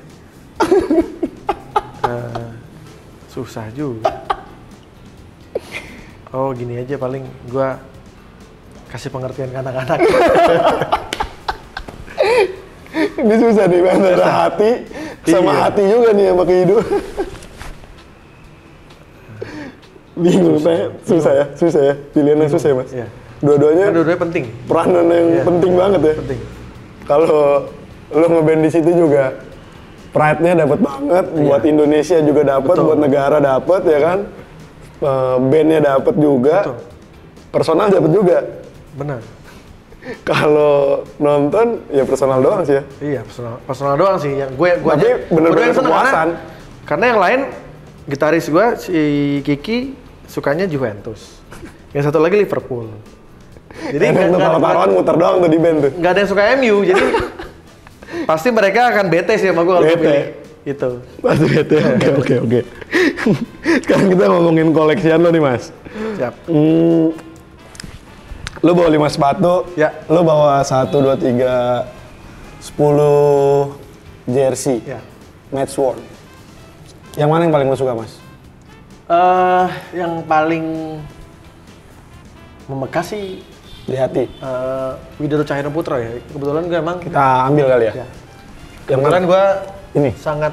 uh, susah juga oh gini aja paling gue kasih pengertian ke anak-anak ini susah nih antara hati sama iya. hati juga nih sama kehidupan. Bingung saya, susah, susah ya, susah ya, pilihannya susah ya Mas. Iya. Dua-duanya, nah, dua-duanya penting. Peranan yang iya. penting banget ya. Penting. Kalau lo ngeband di situ juga, pride-nya dapat banget. Iya. Buat Indonesia juga dapat, buat negara dapat ya kan. Band-nya dapat juga, betul. Personal dapat juga. Benar. Kalau nonton ya personal doang sih ya. Iya, personal personal doang sih yang gue gue tapi bener-bener kepuasan. Karena, karena yang lain gitaris gue si Kiki sukanya Juventus. Yang satu lagi Liverpool. Jadi kalau muter doang tuh di band tuh. Enggak ada yang suka M U jadi pasti mereka akan bete sih sama gue kalau pilih itu. Pasti bete. Oke oke oke. Sekarang kita ngomongin koleksian lo nih, Mas. Siap. Hmm, lu bawa lima sepatu, ya. Lu bawa satu, dua, tiga, sepuluh jersey, ya. Match worn. Yang mana yang paling lu suka, Mas? Uh, yang paling membekas sih di hati. Uh, Widodo Cahyono Putro ya. Kebetulan gue emang kita ambil kali ya. ya. Kebetulan gue ini sangat.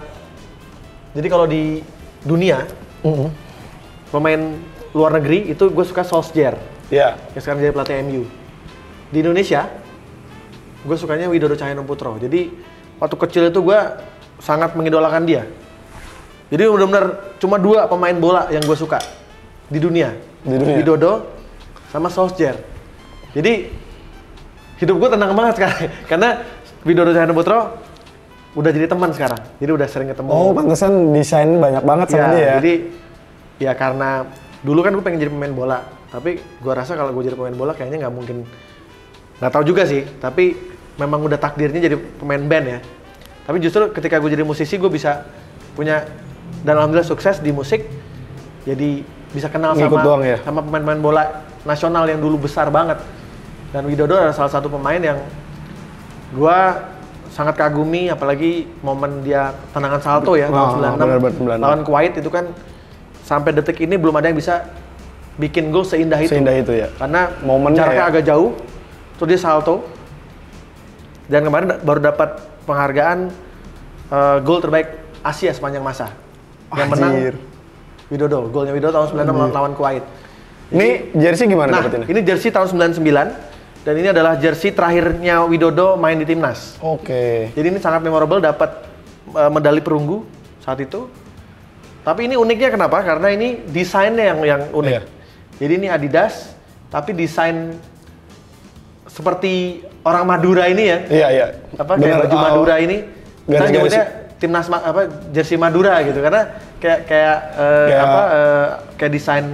Jadi kalau di dunia mm-hmm. pemain luar negeri itu gue suka Solskjaer. Ya. Yeah. Yang sekarang jadi pelatih M U. Di Indonesia, gue sukanya Widodo Cahyono Putro. Jadi waktu kecil itu gue sangat mengidolakan dia. Jadi benar-benar cuma dua pemain bola yang gue suka di dunia. Di dunia. Widodo sama Solskjaer. Jadi hidup gue tenang banget sekarang karena Widodo Cahyono Putro udah jadi teman sekarang. Jadi udah sering ketemu. Oh, pantesan desain banyak banget sama ya, dia. Jadi ya karena dulu kan gue pengen jadi pemain bola. Tapi gue rasa kalau gue jadi pemain bola kayaknya nggak mungkin, nggak tahu juga sih. Tapi memang udah takdirnya jadi pemain band ya. Tapi justru ketika gue jadi musisi gue bisa punya dan alhamdulillah sukses di musik. Jadi bisa kenal sama doang, ya? Sama pemain-pemain bola nasional yang dulu besar banget. Dan Widodo adalah salah satu pemain yang gue sangat kagumi, apalagi momen dia tendangan salto ya oh, tahun sembilan puluh enam lawan Kuwait itu kan sampai detik ini belum ada yang bisa bikin gol seindah, seindah itu. itu ya. Karena momennya jaraknya ya. agak jauh, terus dia salto. Dan kemarin baru dapat penghargaan uh, gol terbaik Asia sepanjang masa. Yang menang Widodo, golnya Widodo tahun sembilan puluh enam lawan, lawan Kuwait. Ini jersey gimana nah, dapetinnya? Ini jersey tahun sembilan puluh sembilan dan ini adalah jersey terakhirnya Widodo main di timnas. Oke. Okay. Jadi ini sangat memorable, dapat uh, medali perunggu saat itu. Tapi ini uniknya kenapa? Karena ini desainnya yang yang unik. Iya. Jadi ini Adidas, tapi desain seperti orang Madura ini ya. Iya, iya. Apa kayak baju Madura ini? Saya nyebutnya timnas apa jersey Madura gitu karena kayak kayak uh, ya. apa uh, kayak desain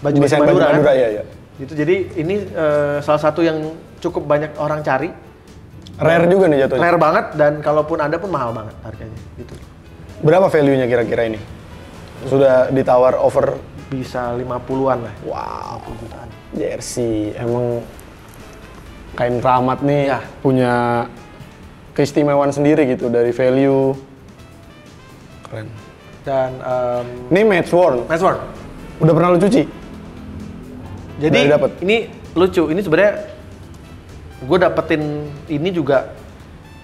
baju desain Madura, baju Madura kan? Iya, iya. Itu jadi ini uh, salah satu yang cukup banyak orang cari. Rare juga nih jatuhnya. Rare banget dan kalaupun ada pun mahal banget harganya gitu. Berapa value-nya kira-kira ini? Sudah ditawar over bisa lima puluhan lah. Wow, lima puluh jutaan. Jersey emang kain keramat nih ya. Punya keistimewaan sendiri gitu dari value. Keren. Dan um, ini match worn. Match worn. Udah pernah lu cuci? Jadi ini lucu. Ini sebenarnya gue dapetin ini juga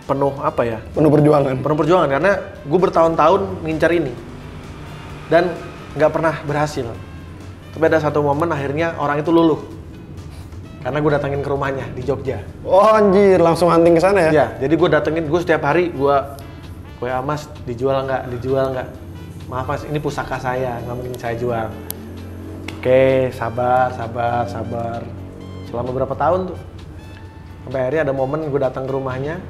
penuh apa ya? Penuh perjuangan. Penuh perjuangan karena gue bertahun-tahun ngincar ini dan nggak pernah berhasil. Tapi ada satu momen akhirnya orang itu luluh. Karena gue datengin ke rumahnya di Jogja. Oh anjir, langsung hunting ke sana ya? Iya, jadi gue datengin, gue setiap hari gue gue amas, dijual nggak, dijual nggak. Maaf mas, ini pusaka saya, nggak mungkin saya jual. Oke, sabar, sabar, sabar. Selama berapa tahun tuh? Sampai akhirnya ada momen gue datang ke rumahnya,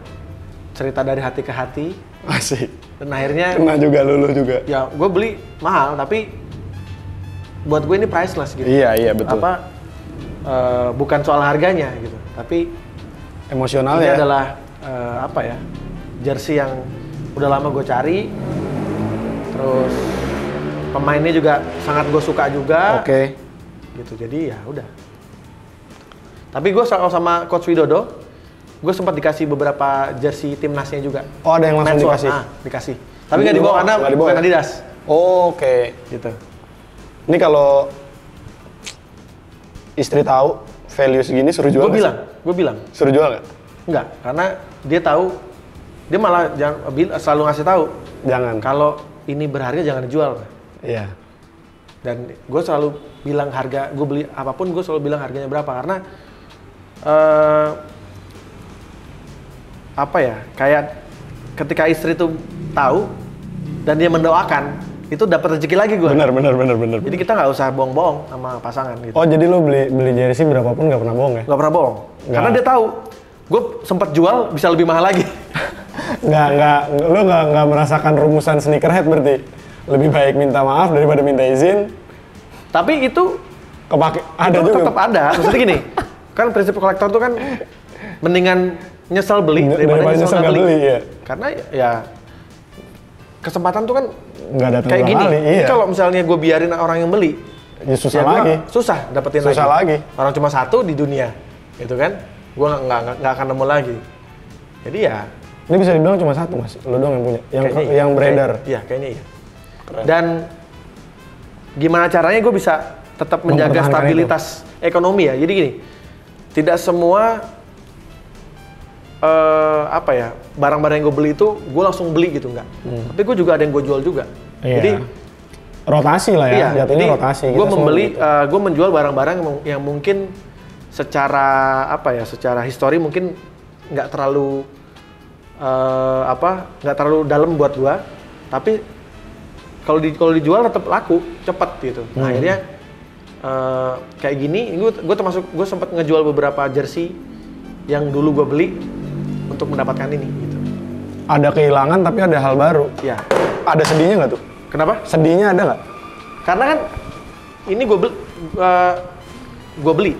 cerita dari hati ke hati. Asik. Dan akhirnya... Kena juga, luluh juga. Ya, gue beli mahal, tapi buat gue ini priceless gitu. Iya, iya, betul. Apa, Uh, bukan soal harganya gitu, tapi emosionalnya adalah uh, apa ya jersey yang udah lama gue cari, terus pemainnya juga sangat gue suka juga, oke, okay. gitu jadi ya udah. Tapi gue sama Coach Widodo, gue sempat dikasih beberapa jersey timnasnya juga. Oh ada yang langsung dikasih? Nah, dikasih, tapi nggak dibawa karena bukan Adidas. Oh, oke, okay. gitu. Ini kalau istri tahu value segini suruh jual. Gue bilang, gue bilang. Suruh jual nggak? Nggak, karena dia tahu, dia malah jangan, selalu ngasih tahu. Jangan. Kalau ini berharga jangan dijual. Iya. Dan gue selalu bilang harga, gue beli apapun gue selalu bilang harganya berapa karena uh, apa ya? Kayak ketika istri tuh tahu dan dia mendoakan. Itu dapat rezeki lagi gue. Benar, benar, benar, benar. Jadi kita nggak usah bohong-bohong sama pasangan gitu. Oh, jadi lo beli beli jersey berapapun nggak pernah bohong ya? Nggak pernah bohong. Gak. Karena dia tahu, gue sempat jual bisa lebih mahal lagi. Nggak, nggak, lo nggak nggak merasakan rumusan sneakerhead berarti. Lebih baik minta maaf daripada minta izin. Tapi itu kepake ada itu juga. Tetap ada. Maksudnya gini, kan prinsip kolektor tuh kan mendingan nyesal beli daripada, daripada nyesal nggak beli. beli ya. Karena ya kesempatan tuh kan nggak datang kayak gini, kali, iya. Kalau misalnya gue biarin orang yang beli, ya susah ya lagi, susah dapetin susah lagi. lagi. Orang cuma satu di dunia, gitu kan? Gue nggak nggak akan nemu lagi. Jadi ya, ini bisa dibilang cuma satu mas, lo doang yang punya, yang kayaknya, yang beredar. Kayak, iya, kayaknya iya. Keren. Dan gimana caranya gue bisa tetap menjaga stabilitas itu. Ekonomi ya? Jadi gini, tidak semua Uh, apa ya barang-barang yang gue beli itu gue langsung beli gitu enggak hmm. tapi gue juga ada yang gue jual juga iya. Jadi rotasi lah ya iya, jadi rotasi gue membeli gitu. uh, gue menjual barang-barang yang mungkin secara apa ya secara histori mungkin nggak terlalu uh, apa nggak terlalu dalam buat gue tapi kalau di kalau dijual tetap laku cepet gitu hmm. Nah, akhirnya uh, kayak gini gue gue termasuk gue sempat ngejual beberapa jersey yang dulu gue beli untuk mendapatkan ini gitu. Ada kehilangan tapi ada hal baru. Iya. Ada sedihnya nggak tuh? Kenapa? Sedihnya ada nggak? Karena kan ini gue beli, uh, gue beli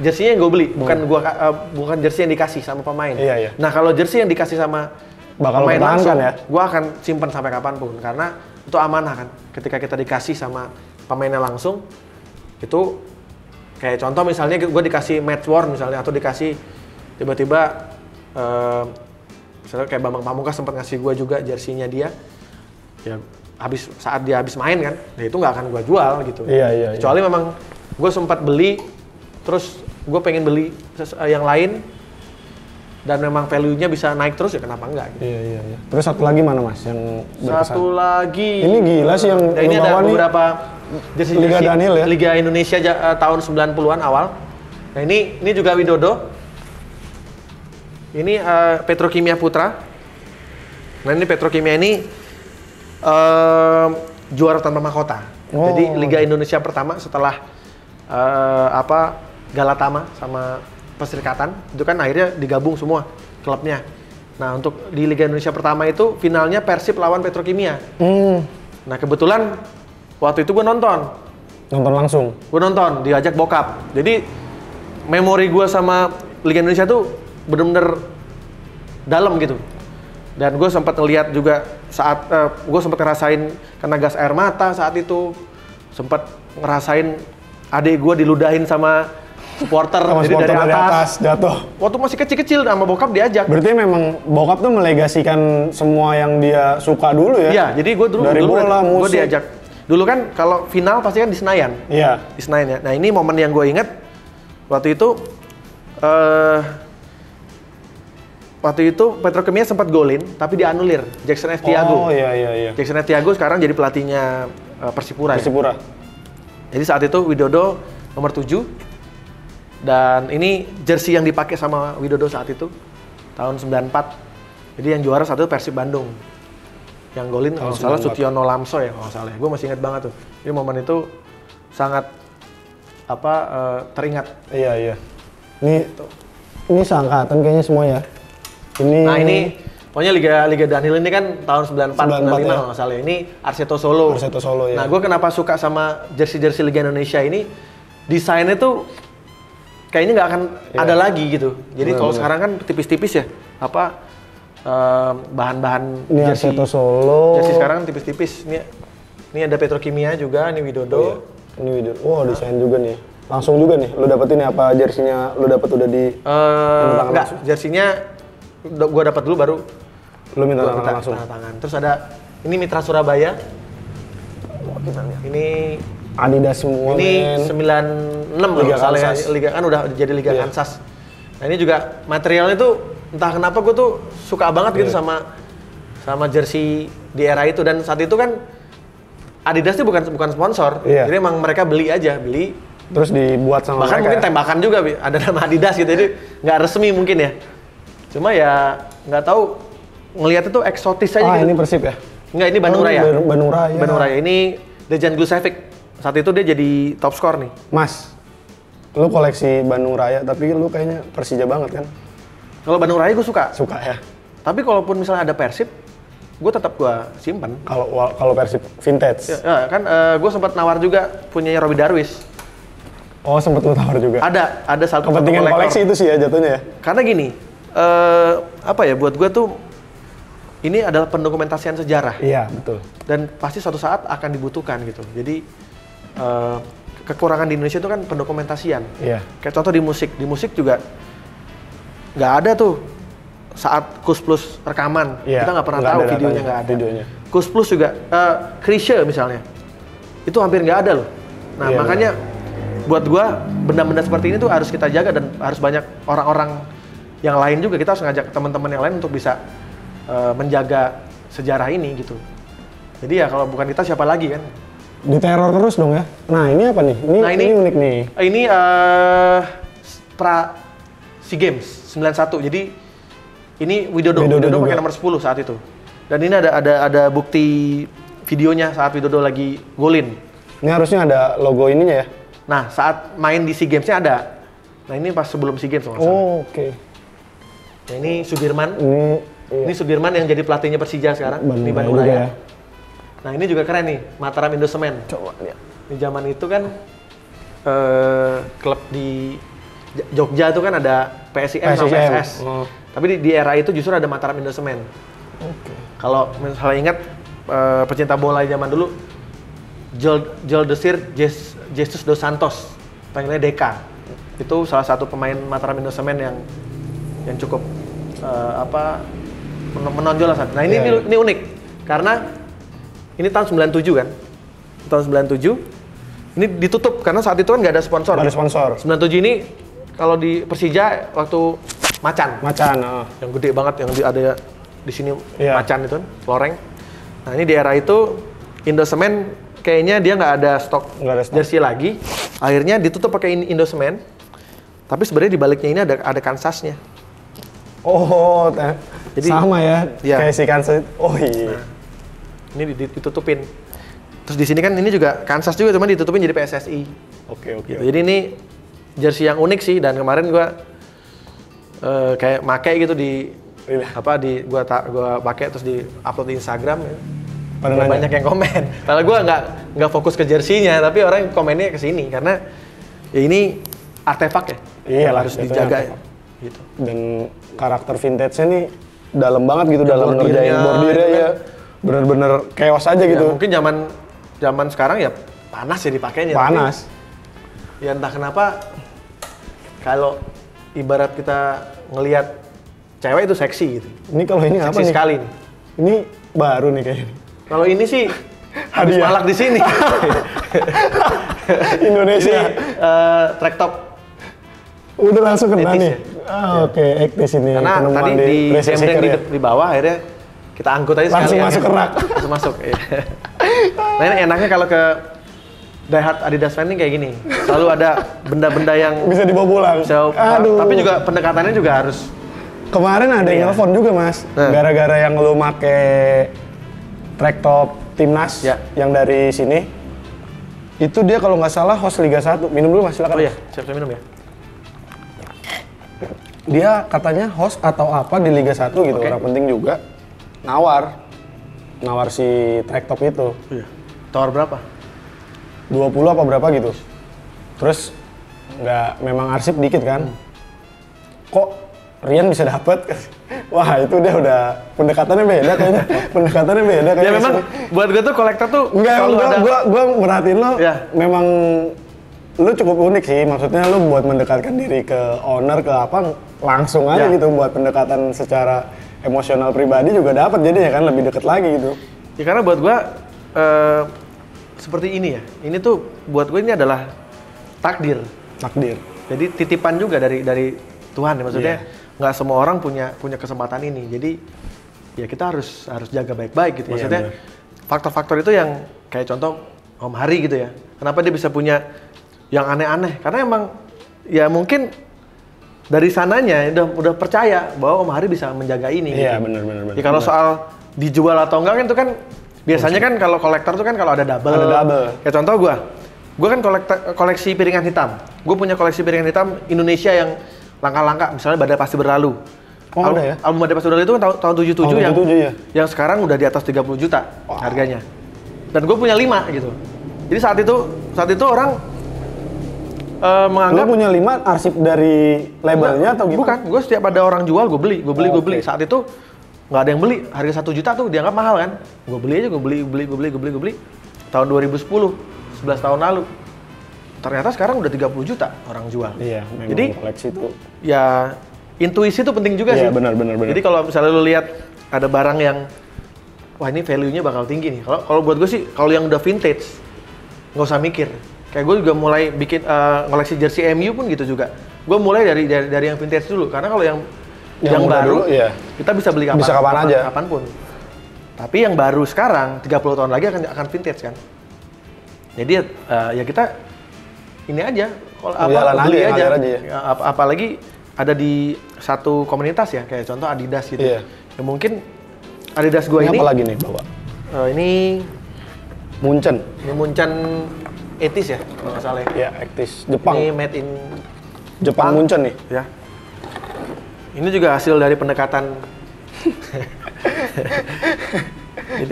jersinya yang gue beli, bukan hmm. gua uh, bukan jersey yang dikasih sama pemain. Iya iya. Nah kalau jersey yang dikasih sama bakal pemain langsung, ya? Gue akan simpan sampai kapanpun karena itu amanah kan. Ketika kita dikasih sama pemainnya langsung, itu kayak contoh misalnya gue dikasih match worn misalnya atau dikasih tiba-tiba Uh, misalnya kayak Bambang Pamungkas sempat ngasih gue juga jersinya dia ya habis saat dia habis main kan nah itu nggak akan gue jual gitu iya, iya, kecuali iya. Memang gue sempat beli terus gue pengen beli yang lain dan memang value-nya bisa naik terus ya kenapa enggak gitu. Iya, iya, iya. Terus satu lagi mana mas yang berkesan? Satu lagi ini gila sih yang nah, ini ada beberapa jersi Liga Daniel ya Liga Indonesia uh, tahun sembilan puluhan awal nah ini ini juga Widodo. Ini uh, Petrokimia Putra. Nah ini Petrokimia ini uh, juara tanpa mahkota. Oh. Jadi Liga Indonesia pertama setelah uh, apa Galatama sama perserikatan, itu kan akhirnya digabung semua klubnya. Nah, untuk di Liga Indonesia pertama itu finalnya Persib lawan Petrokimia. Hmm. Nah, kebetulan waktu itu gue nonton. Nonton langsung? Gue nonton, diajak bokap. Jadi memori gue sama Liga Indonesia tuh bener-bener dalam gitu. Dan gue sempat ngeliat juga saat uh, gue sempat ngerasain kena gas air mata saat itu, sempat ngerasain adik gue diludahin sama supporter, sama jadi supporter dari, atas. dari atas jatuh. Waktu masih kecil-kecil sama bokap diajak. Berarti memang bokap tuh melegasikan semua yang dia suka dulu ya? Iya, jadi gue dulu dari dulu bola, musik. Gue diajak. Dulu kan kalau final pasti kan di Senayan. Iya. Di Senayan ya. Nah ini momen yang gue inget waktu itu. Uh, Waktu itu Petrokimia sempat golin, tapi dianulir Jacksen F. Tiago. Oh iya iya iya. Jacksen F. Tiago sekarang jadi pelatihnya uh, Persipura. Persipura. Ya? Jadi saat itu Widodo nomor tujuh. Dan ini jersey yang dipakai sama Widodo saat itu tahun sembilan puluh empat. Jadi yang juara saat itu Persib Bandung. Yang golin kalau nggak salah Sutiono Lamso ya kalau nggak salah. Gue masih ingat banget tuh. Jadi momen itu sangat apa uh, teringat. Iya iya. Ini ini seangkatan kayaknya semua ya. Ini... Nah ini, pokoknya Liga Liga Daniel ini kan tahun sembilan puluh empat, sembilan puluh lima ya? Kalau nggak salah. Ini Arseto Solo. Arseto Solo ya. Nah gue kenapa suka sama jersey-jersey Liga Indonesia ini, desainnya tuh kayaknya nggak akan ya. Ada lagi gitu. Jadi kalau sekarang kan tipis-tipis ya, apa eh, bahan-bahan ini jersey. Arseto Solo. Jersey sekarang tipis-tipis. Ini, ini ada Petrokimia juga, ini Widodo. Oh, iya. Ini Widodo. Wow, nah. Desain juga nih. Langsung juga nih, lu dapetin apa jersinya? Lu dapet udah di... Uh, enggak, jersinya gue dapat dulu baru lu minta tangan langsung. Tangan. Terus ada ini Mitra Surabaya. Ini Adidas semua. Ini sembilan puluh enam Liga Kansas. Liga kan udah jadi Liga yeah. Kansas. Nah, ini juga materialnya tuh entah kenapa gue tuh suka banget yeah. gitu sama sama jersey di era itu, dan saat itu kan Adidas tuh bukan bukan sponsor. Yeah. Jadi emang mereka beli aja, beli terus dibuat sama Bahkan mereka. Bahkan mungkin tembakan juga ada nama Adidas gitu. Jadi nggak resmi mungkin ya. Cuma ya nggak tahu ngelihat itu eksotis aja. Ah gitu. Ini Persib ya? Nggak, ini Bandung oh, Raya. Bandung Raya. Bandung Raya. Ini Dejan Gusevic. Saat itu dia jadi top skor nih. Mas, lu koleksi Bandung Raya tapi lu kayaknya Persija banget kan? Kalau Bandung Raya gue suka. Suka ya. Tapi kalaupun misalnya ada Persib, gue tetap gue simpen. Kalau kalau Persib vintage. Ya, ya kan uh, gue sempat nawar juga punyanya Robi Darwis. Oh, sempat lu nawar juga. Ada, ada satu kepentingan kolektor. Koleksi itu sih ya jatuhnya ya. Karena gini, Uh, apa ya, buat gue tuh ini adalah pendokumentasian sejarah. Iya, betul. Dan pasti suatu saat akan dibutuhkan gitu. Jadi uh, kekurangan di Indonesia itu kan pendokumentasian. Iya. Kayak contoh di musik, di musik juga nggak ada tuh saat Kus Plus rekaman. Iya, kita nggak pernah tahu videonya nggak ada. Videonya. Kus Plus juga, uh, Krisha misalnya, itu hampir nggak ada loh. Nah iya, makanya bener. Buat gue benda-benda seperti ini tuh harus kita jaga, dan harus banyak orang-orang yang lain juga, kita harus ngajak teman-teman yang lain untuk bisa uh, menjaga sejarah ini gitu. Jadi ya kalau bukan kita siapa lagi kan? Diteror terus dong ya. Nah ini apa nih? Ini, nah, ini, ini unik nih. Ini uh, pra SEA Games sembilan puluh satu. Jadi ini Widodo, Widodo, Widodo pakai nomor sepuluh saat itu. Dan ini ada ada ada bukti videonya saat Widodo lagi golin. Ini harusnya ada logo ininya ya? Nah saat main di SEA Gamesnya ada. Nah ini pas sebelum SEA Games kalau nggak salah. Oh oke. Okay. Nah, ini Sudirman, ini, iya. ini Sudirman yang jadi pelatihnya Persija sekarang di Bandung Raya. Ya. Nah ini juga keren nih, Mataram Indosemen. Coba lihat. Di zaman itu kan eh, klub di Jogja itu kan ada P S I M, sama P S S. Oh. Tapi di, di era itu justru ada Mataram Indosemen. Okay. Kalau misalnya ingat eh, pecinta bola zaman dulu, Joel, Joel Desir, Jesus, Jesus Dos Santos, panggilnya Deka. Itu salah satu pemain Mataram Indosemen yang yang cukup uh, apa menonjol lah. Nah ini, yeah. ini ini unik karena ini tahun sembilan puluh tujuh kan, tahun sembilan puluh tujuh ini ditutup karena saat itu kan nggak ada sponsor. Gak ada sponsor. sembilan puluh tujuh ini kalau di Persija waktu macan. Macan. Oh. Yang gede banget yang di, ada di sini yeah. macan itu kan, loreng. Nah ini di era itu Indosemen kayaknya dia nggak ada stok jersey lagi. Akhirnya ditutup pakai Indosemen. Tapi sebenarnya di baliknya ini ada ada Kansasnya. Oh, jadi, sama ya, ya. Kayak si Kansas. Oh iya. Nah, ini ditutupin. Terus di sini kan ini juga Kansas juga, cuman ditutupin jadi P S S I. Oke oke. Gitu. Jadi ini jersey yang unik sih, dan kemarin gua uh, kayak make gitu di apa di gua ta, gua pakai terus di upload di Instagram. Padahal banyak yang komen. Padahal gua nggak nggak fokus ke jersinya, tapi orang komennya ke sini karena ya ini artefak ya. Iya, harus dijaga artefak. Gitu. Dan karakter vintage-nya nih dalam banget gitu ya, dalam ngerjain bordirnya ya. Bener-bener chaos aja ya, gitu. Mungkin zaman zaman sekarang ya panas ya dipakainya. Panas. Tapi, ya entah kenapa kalau ibarat kita ngelihat cewek itu seksi gitu. Ini kalau ini seksi apa nih? Sekali nih. Ini baru nih kayaknya. Kalau ini sih habis malak di sini. Indonesia uh, track top. Udah langsung kena nih. Ya. Ah, oke, okay. Ektis ini. Karena tadi di embreng di, ya? di bawah akhirnya kita angkut aja langsung sekali. Masuk ya. Langsung masuk ke rak. Langsung masuk. Nah, ini enaknya kalau ke Die Hard Adidas fan kayak gini. Selalu ada benda-benda yang bisa dibawa pulang. Bisa, aduh. Tapi juga pendekatannya juga harus. Kemarin ada yang nelfon juga, Mas. Nah. Gara-gara yang lu make track top Timnas ya. Yang dari sini. Itu dia kalau nggak salah host Liga satu. Minum dulu, Mas, silakan. Oh iya, siap-siap minum ya. Dia katanya host atau apa di Liga satu gitu. Okay. Orang penting juga. Nawar. Nawar si track top itu. Iya. Tawar berapa? dua puluh apa berapa gitu. Terus nggak, memang arsip dikit kan. Hmm. Kok Rian bisa dapet? Wah itu dia udah pendekatannya beda kayaknya. Pendekatannya beda kayaknya. Ya memang buat gue tuh kolektor tuh enggak, emang gua, ada... gua, gua merhatiin lo ya. Memang lo cukup unik sih. Maksudnya lo buat mendekatkan diri ke owner ke apa langsung aja ya. Gitu buat pendekatan secara emosional pribadi juga dapat jadinya kan lebih deket lagi gitu. Ya karena buat gue uh... seperti ini ya, ini tuh buat gue ini adalah takdir. Takdir. Jadi titipan juga dari dari Tuhan ya maksudnya. Nggak yeah. semua orang punya punya kesempatan ini. Jadi ya kita harus harus jaga baik-baik gitu. Maksudnya yeah, faktor-faktor itu yang kayak contoh Om Hari gitu ya. Kenapa dia bisa punya yang aneh-aneh? Karena emang ya mungkin dari sananya udah udah percaya bahwa Om Hari bisa menjaga ini. Iya yeah, gitu. Benar-benar. Ya kalau bener. Soal dijual atau enggak kan itu kan biasanya kan kalau kolektor tuh kan kalau ada double. Ada double. Ya contoh gue, gue kan kolektor, koleksi piringan hitam. Gue punya koleksi piringan hitam Indonesia yang langka-langka. Misalnya Badai Pasti Berlalu. Oh, Al- ada ya? Album Badai Pasti Berlalu itu kan tahun, tahun tujuh puluh tujuh oh, yang tujuh puluh tujuh, ya? Yang sekarang udah di atas tiga puluh juta wow. harganya. Dan gue punya lima gitu. Jadi saat itu saat itu orang uh, menganggap. Lo punya lima arsip dari labelnya atau gimana? Bukan, gue setiap ada orang jual gue beli, gue beli, gue beli. Oh, okay. Saat itu nggak ada yang beli, harga satu juta tuh dianggap mahal kan. Gue beli aja, gue beli, beli, gue beli, gue beli, gue beli. Tahun dua ribu sepuluh, sebelas tahun lalu. Ternyata sekarang udah tiga puluh juta orang jual. Iya, memang. Jadi, koleksi itu. Ya, intuisi itu penting juga iya, sih. Iya, benar, benar, benar. Jadi kalau misalnya lu lihat ada barang yang, wah ini value-nya bakal tinggi nih. Kalau kalau buat gue sih, kalau yang udah vintage, nggak usah mikir. Kayak gue juga mulai bikin uh, koleksi jersey M U pun gitu juga. Gue mulai dari, dari dari yang vintage dulu, karena kalau yang yang, yang baru, dulu, ya. Kita bisa beli kapan, bisa kapan, kapan aja, kapanpun. Tapi yang baru sekarang, tiga puluh tahun lagi akan akan vintage kan. Jadi uh, ya kita ini aja, kalau apa beli aja, aja. aja ya. Ap- apalagi ada di satu komunitas ya, kayak contoh Adidas gitu. Iya. Ya, mungkin Adidas gua ini. Ini apa lagi nih bawa? Uh, ini Munchen. Ini Munchen eighties ya, kalau nggak salah. Ya, eighties Jepang. Ini made in Jepang, Jepang Munchen nih. Ya. Ini juga hasil dari pendekatan.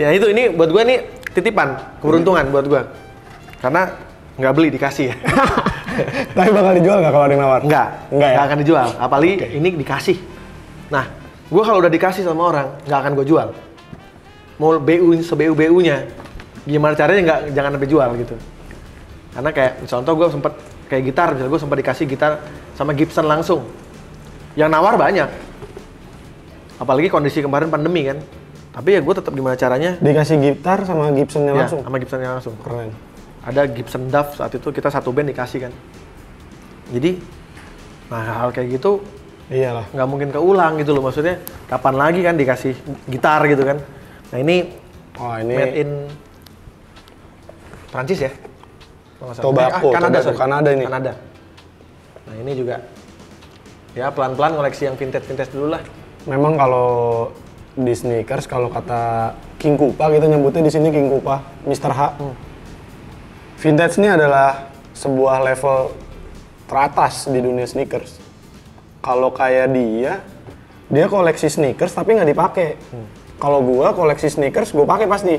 Nah itu ini buat gue nih titipan, keberuntungan buat gue. Karena nggak beli dikasih ya. Tapi bakal dijual nggak kalau ada yang nawar? Nggak, nggak ya? Akan dijual. Apalagi okay. Ini dikasih. Nah, gue kalau udah dikasih sama orang nggak akan gue jual. Mau bu sebu bu nya, gimana caranya nggak jangan sampai jual gitu. Karena kayak contoh gue sempet kayak gitar, misalnya gue sempet dikasih gitar sama Gibson langsung. Yang nawar banyak, apalagi kondisi kemarin pandemi kan. Tapi ya gue tetap gimana caranya. Dikasih gitar sama Gibson-nya ya, langsung? Sama Gibson-nya langsung. Keren. Ada Gibson Duff saat itu kita satu band dikasih kan. Jadi, nah hal kayak gitu iyalah, nggak mungkin keulang gitu loh. Maksudnya kapan lagi kan dikasih gitar gitu kan. Nah ini, oh, ini... made in Prancis ya? Tobacco, eh, ah, Kanada, Tobacco. Kanada ini. Kanada. Nah ini juga ya pelan-pelan koleksi yang vintage-vintage dulu lah. Memang kalau di sneakers kalau kata King Kupa kita nyebutnya di sini King Kupa, Mister H. Hmm. Vintage ini adalah sebuah level teratas di dunia sneakers. Kalau kayak dia, dia koleksi sneakers tapi nggak dipakai. Hmm. Kalau gue koleksi sneakers, gue pakai pasti.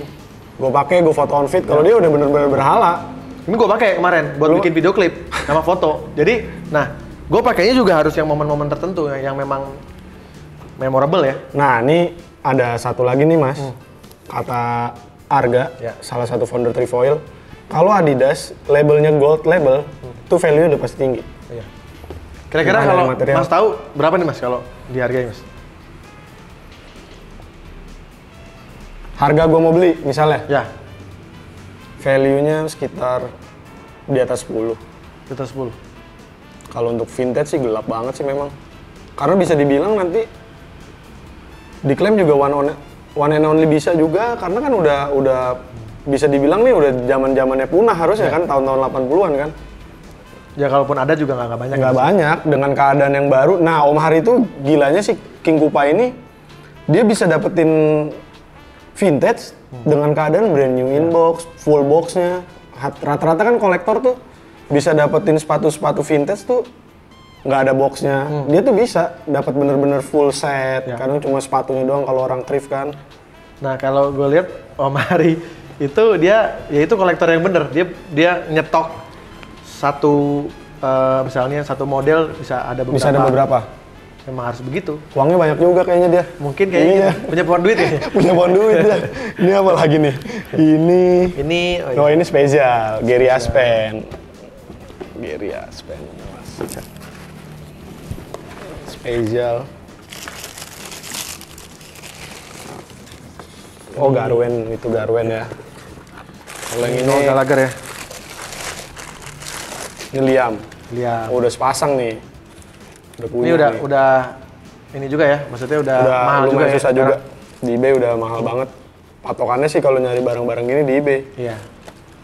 Gue pakai, gue foto on feed. Kalau ya. Dia udah bener-bener berhala. Ini gue pakai kemarin buat Lu... bikin video klip sama foto. Jadi, nah, gue pakainya juga harus yang momen-momen tertentu yang memang memorable ya. Nah, ini ada satu lagi nih Mas. Hmm. Kata Arga, ya. Salah satu founder Trefoil. Kalau Adidas labelnya gold label, itu hmm. value udah pasti tinggi. Iya. Kira-kira kalau Mas tahu berapa nih Mas kalau dihargai Mas? Harga gue mau beli misalnya? Ya. Value-nya sekitar di atas sepuluh. Di atas sepuluh. Kalau untuk vintage sih gelap banget sih memang. Karena bisa dibilang nanti diklaim juga one on one and only bisa juga karena kan udah udah bisa dibilang nih udah zaman-zamannya punah harusnya ya. Kan tahun-tahun delapan puluhan kan. Ya kalaupun ada juga nggak banyak. Nggak banyak dengan keadaan yang baru. Nah, Om Hari itu gilanya sih King Kupa ini dia bisa dapetin vintage hmm. dengan keadaan brand new inbox, full boxnya. Rata-rata kan kolektor tuh bisa dapetin sepatu-sepatu vintage tuh nggak ada boxnya. Hmm. Dia tuh bisa dapat bener-bener full set. Ya. Kadang cuma sepatunya doang kalau orang thrift kan. Nah, kalau gue lihat Om Hari itu dia ya itu kolektor yang bener, dia dia nyetok satu uh, misalnya satu model bisa ada beberapa. Bisa ada beberapa. Memang harus begitu. Uangnya banyak juga kayaknya dia. Mungkin kayaknya iya. punya pohon duit ya. Punya pohon duit dia. Ini apa lagi nih? Ini ini oh, iya. oh ini spesial, Gary Aspen. Gary Aspen. Spesial. Oh Garwen, itu Garwen ya. Kalau yang ini Gallagher ya. Ini Liam. Liam. Oh, udah sepasang nih. Udah punya. Ini udah nih. udah ini juga ya. Maksudnya udah, udah mahal juga ya. Susah juga. Di eBay udah mahal hmm. banget. Patokannya sih kalau nyari barang-barang gini di eBay. Iya.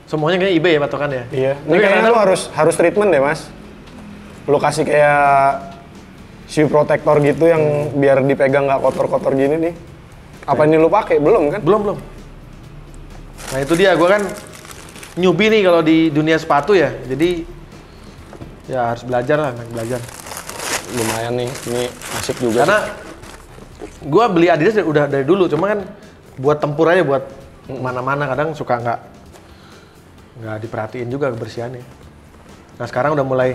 Semuanya kayak eBay ya patokannya. Iya. Ini kayaknya lu harus harus treatment deh, Mas. Lu kasih kayak shoe protector gitu yang hmm. biar dipegang nggak kotor-kotor gini nih. Apa ini lu pakai? Belum kan? Belum, belum. Nah itu dia, gue kan newbie nih kalau di dunia sepatu ya. Jadi ya harus belajar lah, harus belajar. Lumayan nih, ini asik juga. Karena gue beli Adidas udah dari dulu, cuma kan buat tempur aja, buat mana-mana kadang suka nggak nggak diperhatiin juga kebersihannya. Nah sekarang udah mulai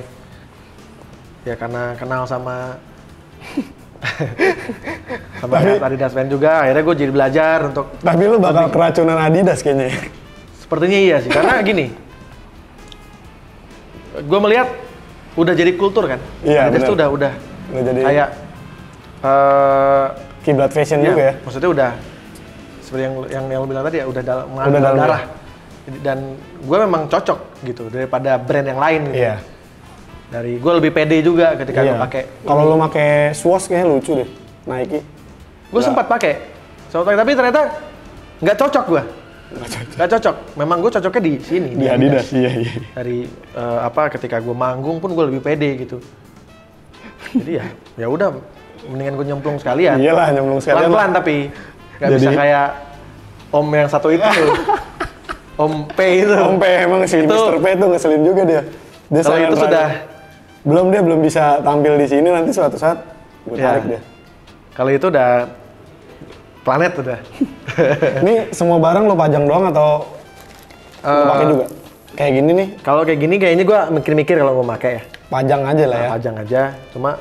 ya karena kenal sama sama Adidas fan juga, akhirnya gue jadi belajar untuk. Tapi lu bakal keracunan Adidas kayaknya. Sepertinya iya sih, karena gini, gue melihat udah jadi kultur kan. Iya, Adidas bener. Tuh udah udah, udah jadi kayak uh, kiblat fashion ya, juga ya. Maksudnya udah seperti yang yang, yang lu bilang tadi ya, udah dalam mengalir darah. Dan gue memang cocok gitu daripada brand yang lain. Gitu. Iya. Dari gue lebih pede juga ketika iya. gue pakai. Kalau lo pakai swoosh kayaknya lucu deh, Nike. Gue sempat pakai, sempat pakai tapi ternyata nggak cocok gue. Nggak cocok. Gak cocok. Memang gue cocoknya di sini. Di, di Adidas. Adidas. Iya, iya. Dari uh, apa? Ketika gue manggung pun gue lebih pede gitu. Jadi ya, ya udah. Mendingan gue nyemplung sekalian. Iyalah nyemplung sekalian. Pelan-pelan tapi nggak bisa kayak Om yang satu itu. Om P itu. Om P emang si mister P itu ngeselin juga dia. Dia kalau itu rada. Sudah. Belum dia belum bisa tampil di sini nanti suatu saat gue tarik ya. Dia. Kalau itu udah planet udah. Ini semua barang lo pajang doang atau uh, lo pakai juga? Kayak gini nih. Kalau kayak gini kayaknya gue mikir-mikir kalau gue pakai ya. Pajang aja lah ya. Nah, pajang aja. Cuma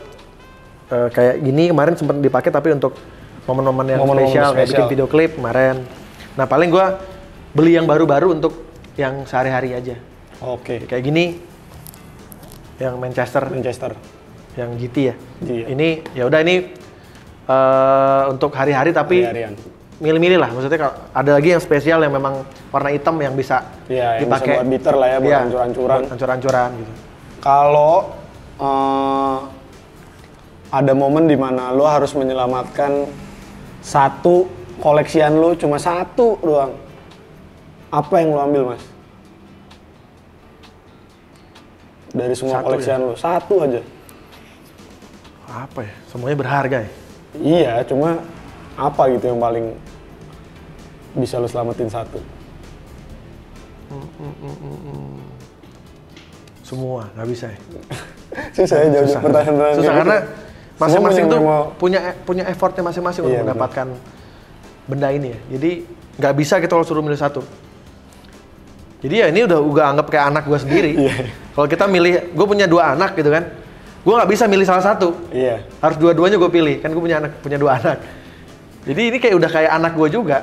uh, kayak gini kemarin sempat dipakai tapi untuk momen-momen yang momen-momen spesial, spesial kayak bikin video klip kemarin. Nah paling gue beli yang baru-baru untuk yang sehari-hari aja. Oke. Okay. Kayak gini. Yang Manchester, Manchester, yang G T ya. Iya. Ini ya udah ini uh, untuk hari-hari tapi milih-milih lah. Maksudnya kalau ada lagi yang spesial yang memang warna hitam yang bisa ya, yang dipakai bisa buat bitter lah ya, buat hancur-hancuran. Iya, hancur-hancuran gitu. Kalau uh, ada momen di mana lo harus menyelamatkan satu koleksian lo cuma satu doang. Apa yang lo ambil, Mas? Dari semua satu koleksian ya? Lo, satu aja. Apa ya? Semuanya berharga ya? Iya, cuma apa gitu yang paling bisa lo selamatin satu? Mm, mm, mm, mm. Semua, nggak bisa ya? Susah ya jawab pertanyaan-pertanyaan. Susah, susah karena Masing-masing tuh mau... punya punya effortnya masing-masing iya, untuk mendapatkan bener. benda ini ya. Jadi nggak bisa kita kalau suruh milih satu. Jadi ya ini udah gue anggap kayak anak gue sendiri. Yeah. Kalau kita milih, gue punya dua anak gitu kan, gue nggak bisa milih salah satu. Iya. Yeah. Harus dua-duanya gue pilih. Kan gue punya anak, punya dua anak. Jadi ini kayak udah kayak anak gue juga.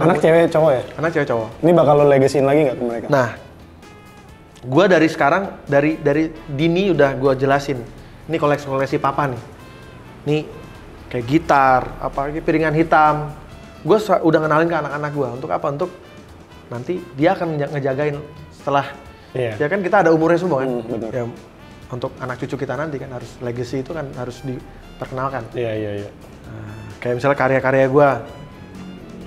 Anak gua, cewek cowok ya? Anak cewek cowok. Ini bakal lo legasiin lagi nggak ke mereka? Nah, gue dari sekarang dari dari dini udah gue jelasin. Ini koleksi-koleksi papa nih. Nih kayak gitar, apalagi piringan hitam. Gue udah kenalin ke anak-anak gue untuk apa? Untuk nanti dia akan ngejagain setelah yeah. ya kan kita ada umurnya semua kan mm, ya, untuk anak cucu kita nanti kan harus legacy itu kan harus diperkenalkan iya yeah, iya yeah, iya yeah. Nah, kayak misalnya karya-karya gue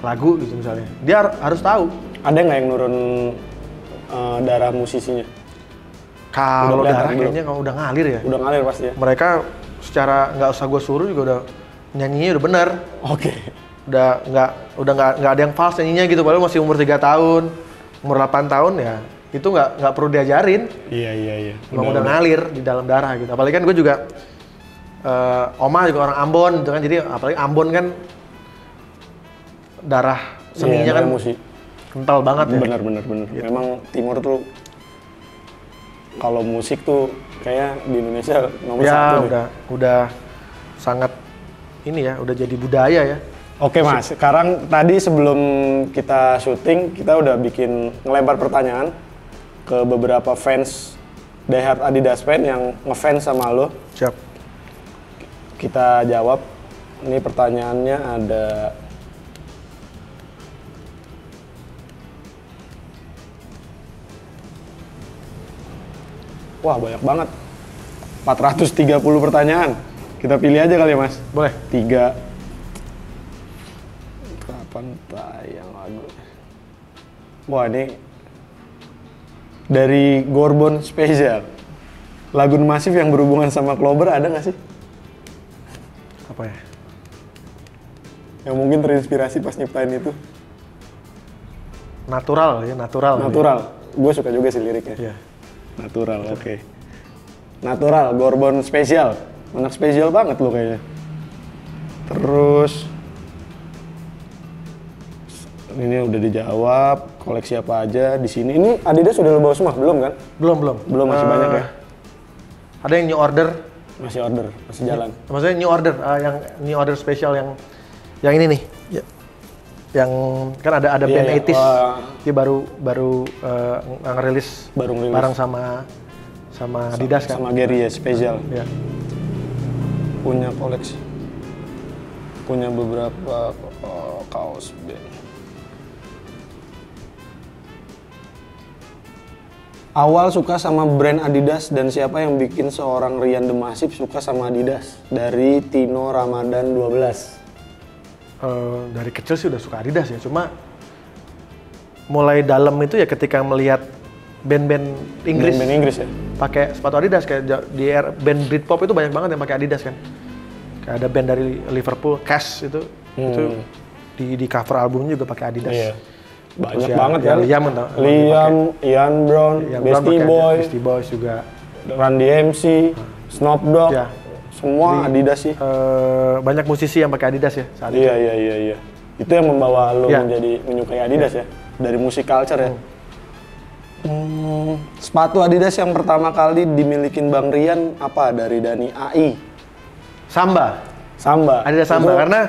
lagu gitu misalnya dia har- harus tahu ada nggak yang nurun uh, darah musisinya kalau darah kayaknya kalau udah ngalir ya udah ngalir pasti ya mereka secara nggak usah gue suruh juga udah nyanyinya udah bener oke okay. udah nggak udah nggak nggak ada yang fals nyanyinya gitu padahal masih umur tiga tahun umur delapan tahun ya itu nggak nggak perlu diajarin iya iya iya emang udah ngalir di dalam darah gitu apalagi kan gue juga uh, oma juga orang Ambon gitu kan jadi apalagi Ambon kan darah seninya yeah, kan musik kental banget ya benar benar benar gitu. Memang timur tuh kalau musik tuh kayak di Indonesia nomor ya, satu udah deh. Udah sangat ini ya udah jadi budaya ya. Oke Mas, sekarang tadi sebelum kita syuting, kita udah bikin ngelempar pertanyaan ke beberapa fans diehard Adidas fan yang ngefans sama lo. Siap. Kita jawab, ini pertanyaannya ada... Wah banyak banget, empat ratus tiga puluh pertanyaan. Kita pilih aja kali ya Mas? Boleh. Tiga. Tayang lagu. Wah ini dari Gorbon Spesial. Lagu D'Masiv yang berhubungan sama Klober ada nggak sih? Apa ya? Yang mungkin terinspirasi pas nyiptain itu? Natural ya, natural. Natural. Ya. Gue suka juga sih liriknya. Iya. Natural, oke. Okay. Natural, Gorbon Spesial. Anak spesial banget lo kayaknya. Terus... Ini udah dijawab, koleksi apa aja di sini. Ini Adidas sudah lo bawa semua, belum kan? Belum, belum. Belum masih uh, banyak ya? Ada yang new order. Masih order, masih jalan. Ini, maksudnya new order, uh, yang new order spesial yang yang ini nih. Ya. Yang kan ada ada band yeah, yeah. uh, dia baru baru uh, ngerilis baru ngerilis bareng sama sama Adidas kan? Sama Gary ya, spesial. Uh, yeah. Punya koleksi. Punya beberapa uh, kaos band. Awal suka sama brand Adidas dan siapa yang bikin seorang Rian D'Masiv suka sama Adidas? Dari Tino Ramadan dua belas. Uh, dari kecil sih udah suka Adidas ya, cuma mulai dalam itu ya ketika melihat band-band Inggris, band-band Inggris ya, pakai sepatu Adidas kayak di band Britpop itu banyak banget yang pakai Adidas kan. Kayak ada band dari Liverpool, Cash itu, hmm. itu di di cover albumnya juga pakai Adidas. Iya. Banyak ya, banget ya, kan? Liam, entah, Liam Ian Brown, Ian Beastie Boy, Beastie Boy juga, Run D M C, hmm. Snoop Dogg, ya. Semua jadi, Adidas sih. Uh, banyak musisi yang pakai Adidas ya saat iya, itu. Iya iya iya. Itu yang membawa lo ya. menjadi menyukai Adidas ya, ya? Dari musik culture ya. Hmm. Sepatu Adidas yang pertama kali dimilikin Bang Rian apa dari Dani A I? Samba. Samba. Adidas Samba itu, karena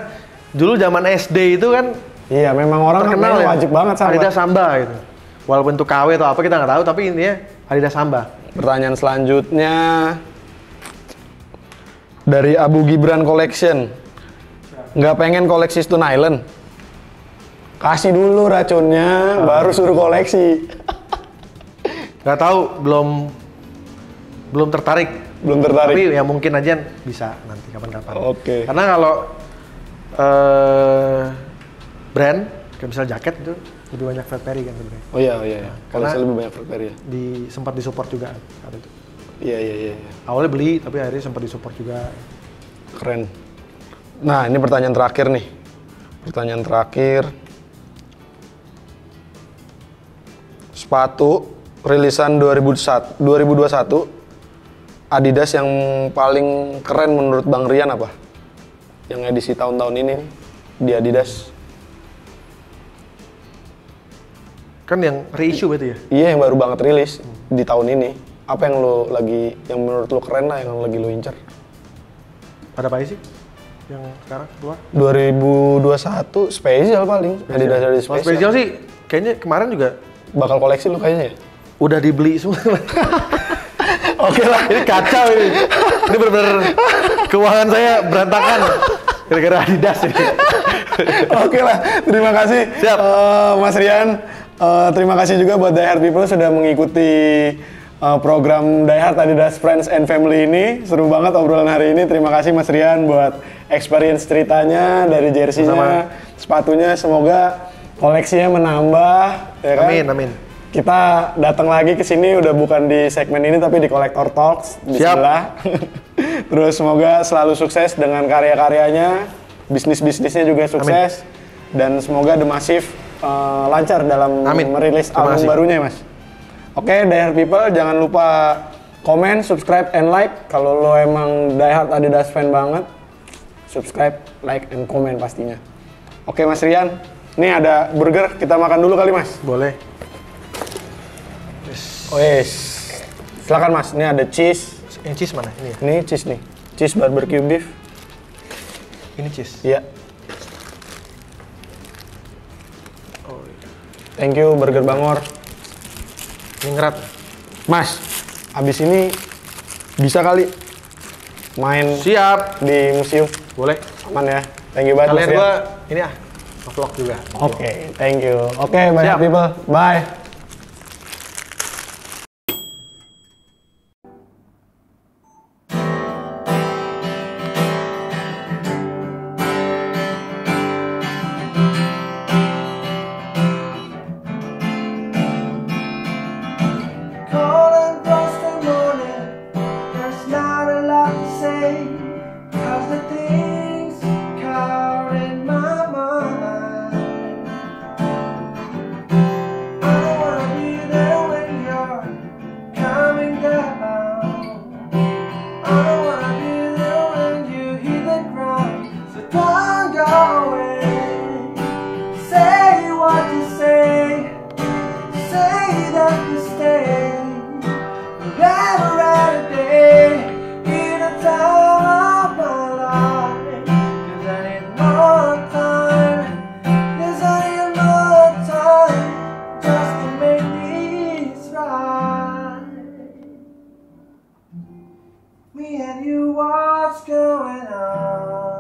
dulu zaman S D itu kan. Iya, memang orang terkenal ya, wajib banget Samba. Adidas Samba gitu. Walaupun itu K W atau apa kita nggak tahu, tapi intinya Adidas Samba. Pertanyaan selanjutnya dari Abu Gibran Collection. Nggak pengen koleksi Stone Island? Kasih dulu racunnya, ah. baru suruh koleksi. Nggak tahu, belum belum tertarik. Belum tertarik. Tapi ya mungkin aja bisa nanti kapan-kapan. Oke. Okay. Karena kalau uh, brand, kayak misalnya jaket itu lebih banyak Fred Perry kan sebenarnya. Oh iya, iya, iya. Nah, karena lebih banyak Fred Perry ya? Di, sempat disupport juga saat itu. Iya, iya, iya. Awalnya beli, tapi akhirnya sempat disupport juga. Keren. Nah, ini pertanyaan terakhir nih. Pertanyaan terakhir. Sepatu, rilisan dua ribu dua puluh satu Adidas yang paling keren menurut Bang Rian apa? Yang edisi tahun-tahun ini di Adidas? Kan yang reissue berarti ya? Iya, yang baru banget rilis hmm. di tahun ini. Apa yang lo lagi, yang menurut lo keren lah, yang lagi lo incer? Pada apa sih? Yang sekarang keluar? dua ribu dua puluh satu, spesial paling. Spesial. Adidas dari spesial. Mas spesial sih, kayaknya kemarin juga. Bakal koleksi lo kayaknya ya? Udah dibeli semua. Oke lah, ini kacau ini. Ini bener-bener keuangan saya berantakan gara-gara Adidas ini. Oke lah, terima kasih uh, Mas Rian. Uh, terima kasih juga buat Die Hard People sudah mengikuti uh, program Die Hard Adidas Friends and Family ini. Seru banget obrolan hari ini. Terima kasih Mas Rian buat experience ceritanya dari jersinya, sepatunya. Semoga koleksinya menambah. Ya kan? Amin, amin. Kita datang lagi ke sini, udah bukan di segmen ini tapi di Collector Talks di Siap. sebelah. Terus semoga selalu sukses dengan karya-karyanya, bisnis-bisnisnya juga sukses. Amin. Dan semoga D'Masiv uh, lancar dalam Amin. merilis Terima album kasih. barunya, Mas. Oke, okay, Die Hard People, jangan lupa komen, subscribe, and like. Kalau lo emang Die Hard Adidas fan banget, subscribe, like, and komen pastinya. Oke, okay, Mas Rian, ini ada burger, kita makan dulu kali, Mas. Boleh. Oh yes. Silakan Mas, ini ada cheese. Ini cheese mana? Ini ya? Ini cheese nih. Cheese barbecue beef. Ini cheese? Iya. Oh, iya. Thank you Burger Bangor. Ini ngerat. Mas, abis ini bisa kali main Siap. di museum? Boleh. Aman ya. Thank you banget Kalian dua, ini ah, vlog juga. Oke, okay, thank you. Oke, okay, banyak people. Bye. Me and you, what's going on?